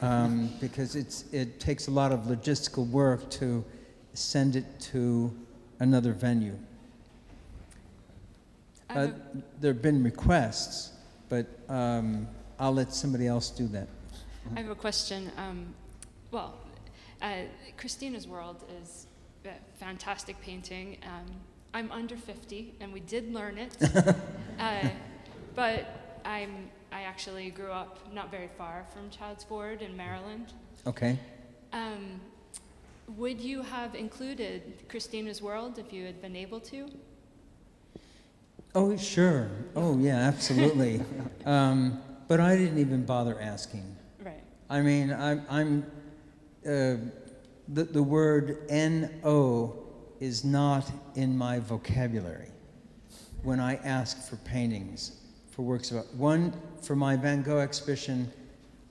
um, because it's, it takes a lot of logistical work to send it to another venue. Uh, there have been requests, but um, I'll let somebody else do that. I have a question. Um, well, Uh, Christina's World is a fantastic painting. Um, I'm under fifty, and we did learn it. uh, but I'm, I actually grew up not very far from Chadds Ford in Maryland. Okay. Um, would you have included Christina's World if you had been able to? Oh, sure. Oh, yeah, absolutely. um, but I didn't even bother asking. Right. I mean, I, I'm... Uh, the, the word N O is not in my vocabulary when I ask for paintings, for works of art. One, for my Van Gogh exhibition,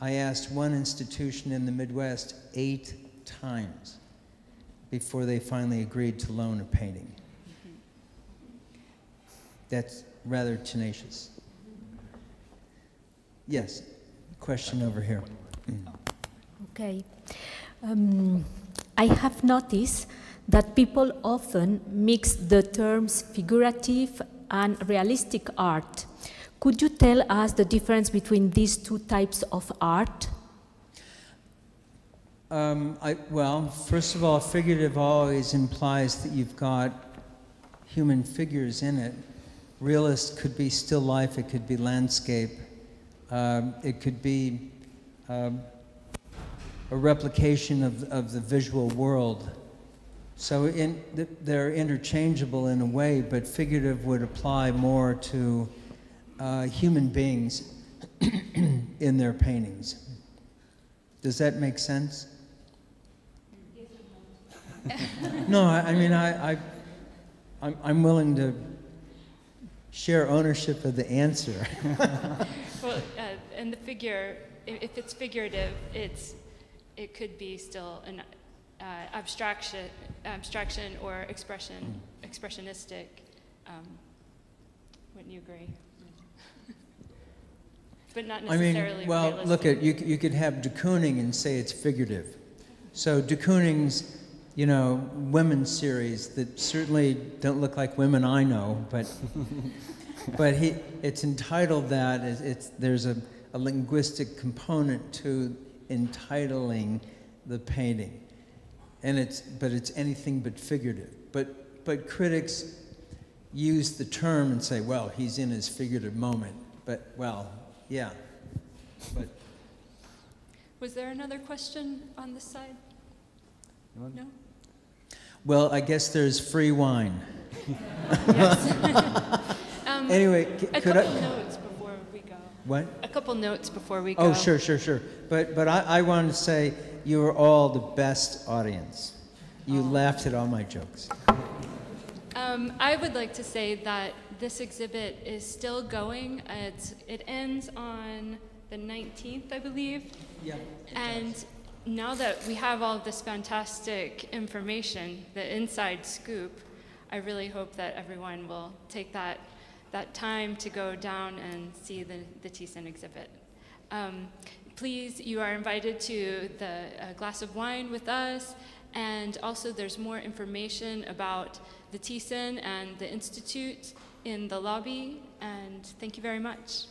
I asked one institution in the Midwest eight times before they finally agreed to loan a painting. Mm-hmm. That's rather tenacious. Yes, question over here. Mm. Okay. Um, I have noticed that people often mix the terms figurative and realistic art. Could you tell us the difference between these two types of art? Um, I, well, first of all, figurative always implies that you've got human figures in it. Realist could be still life, it could be landscape, uh, it could be uh, a replication of, of the visual world. So in, they're interchangeable in a way, but figurative would apply more to uh, human beings in their paintings. Does that make sense? No, I, I mean, I, I, I'm, I'm willing to share ownership of the answer. Well, uh, and the figure, if it's figurative, it's, it could be still an uh, abstraction, abstraction or expression, expressionistic. Um, wouldn't you agree? But not necessarily. I mean, well, realistic. Look at you. You could have de Kooning and say it's figurative. So de Kooning's, you know, women series that certainly don't look like women I know, but but he, it's entitled that. It's, it's there's a, a linguistic component to entitling the painting, and it's but it's anything but figurative. But but critics use the term and say, well, he's in his figurative moment. But well, yeah. But was there another question on this side? Anyone? No. Well, I guess there's free wine. Yes. um, anyway, a could couple I? Notes before we go. What? A couple notes before we go. Oh, sure, sure, sure. But, but I, I wanted to say you were all the best audience. You oh. laughed at all my jokes. Um, I would like to say that this exhibit is still going. It's, it ends on the nineteenth, I believe. Yeah. And does. Now that we have all this fantastic information, the inside scoop, I really hope that everyone will take that, that time to go down and see the, the Thyssen exhibit. Um, Please, you are invited to the uh, glass of wine with us, and also there's more information about the Thyssen and the Institute in the lobby, and thank you very much.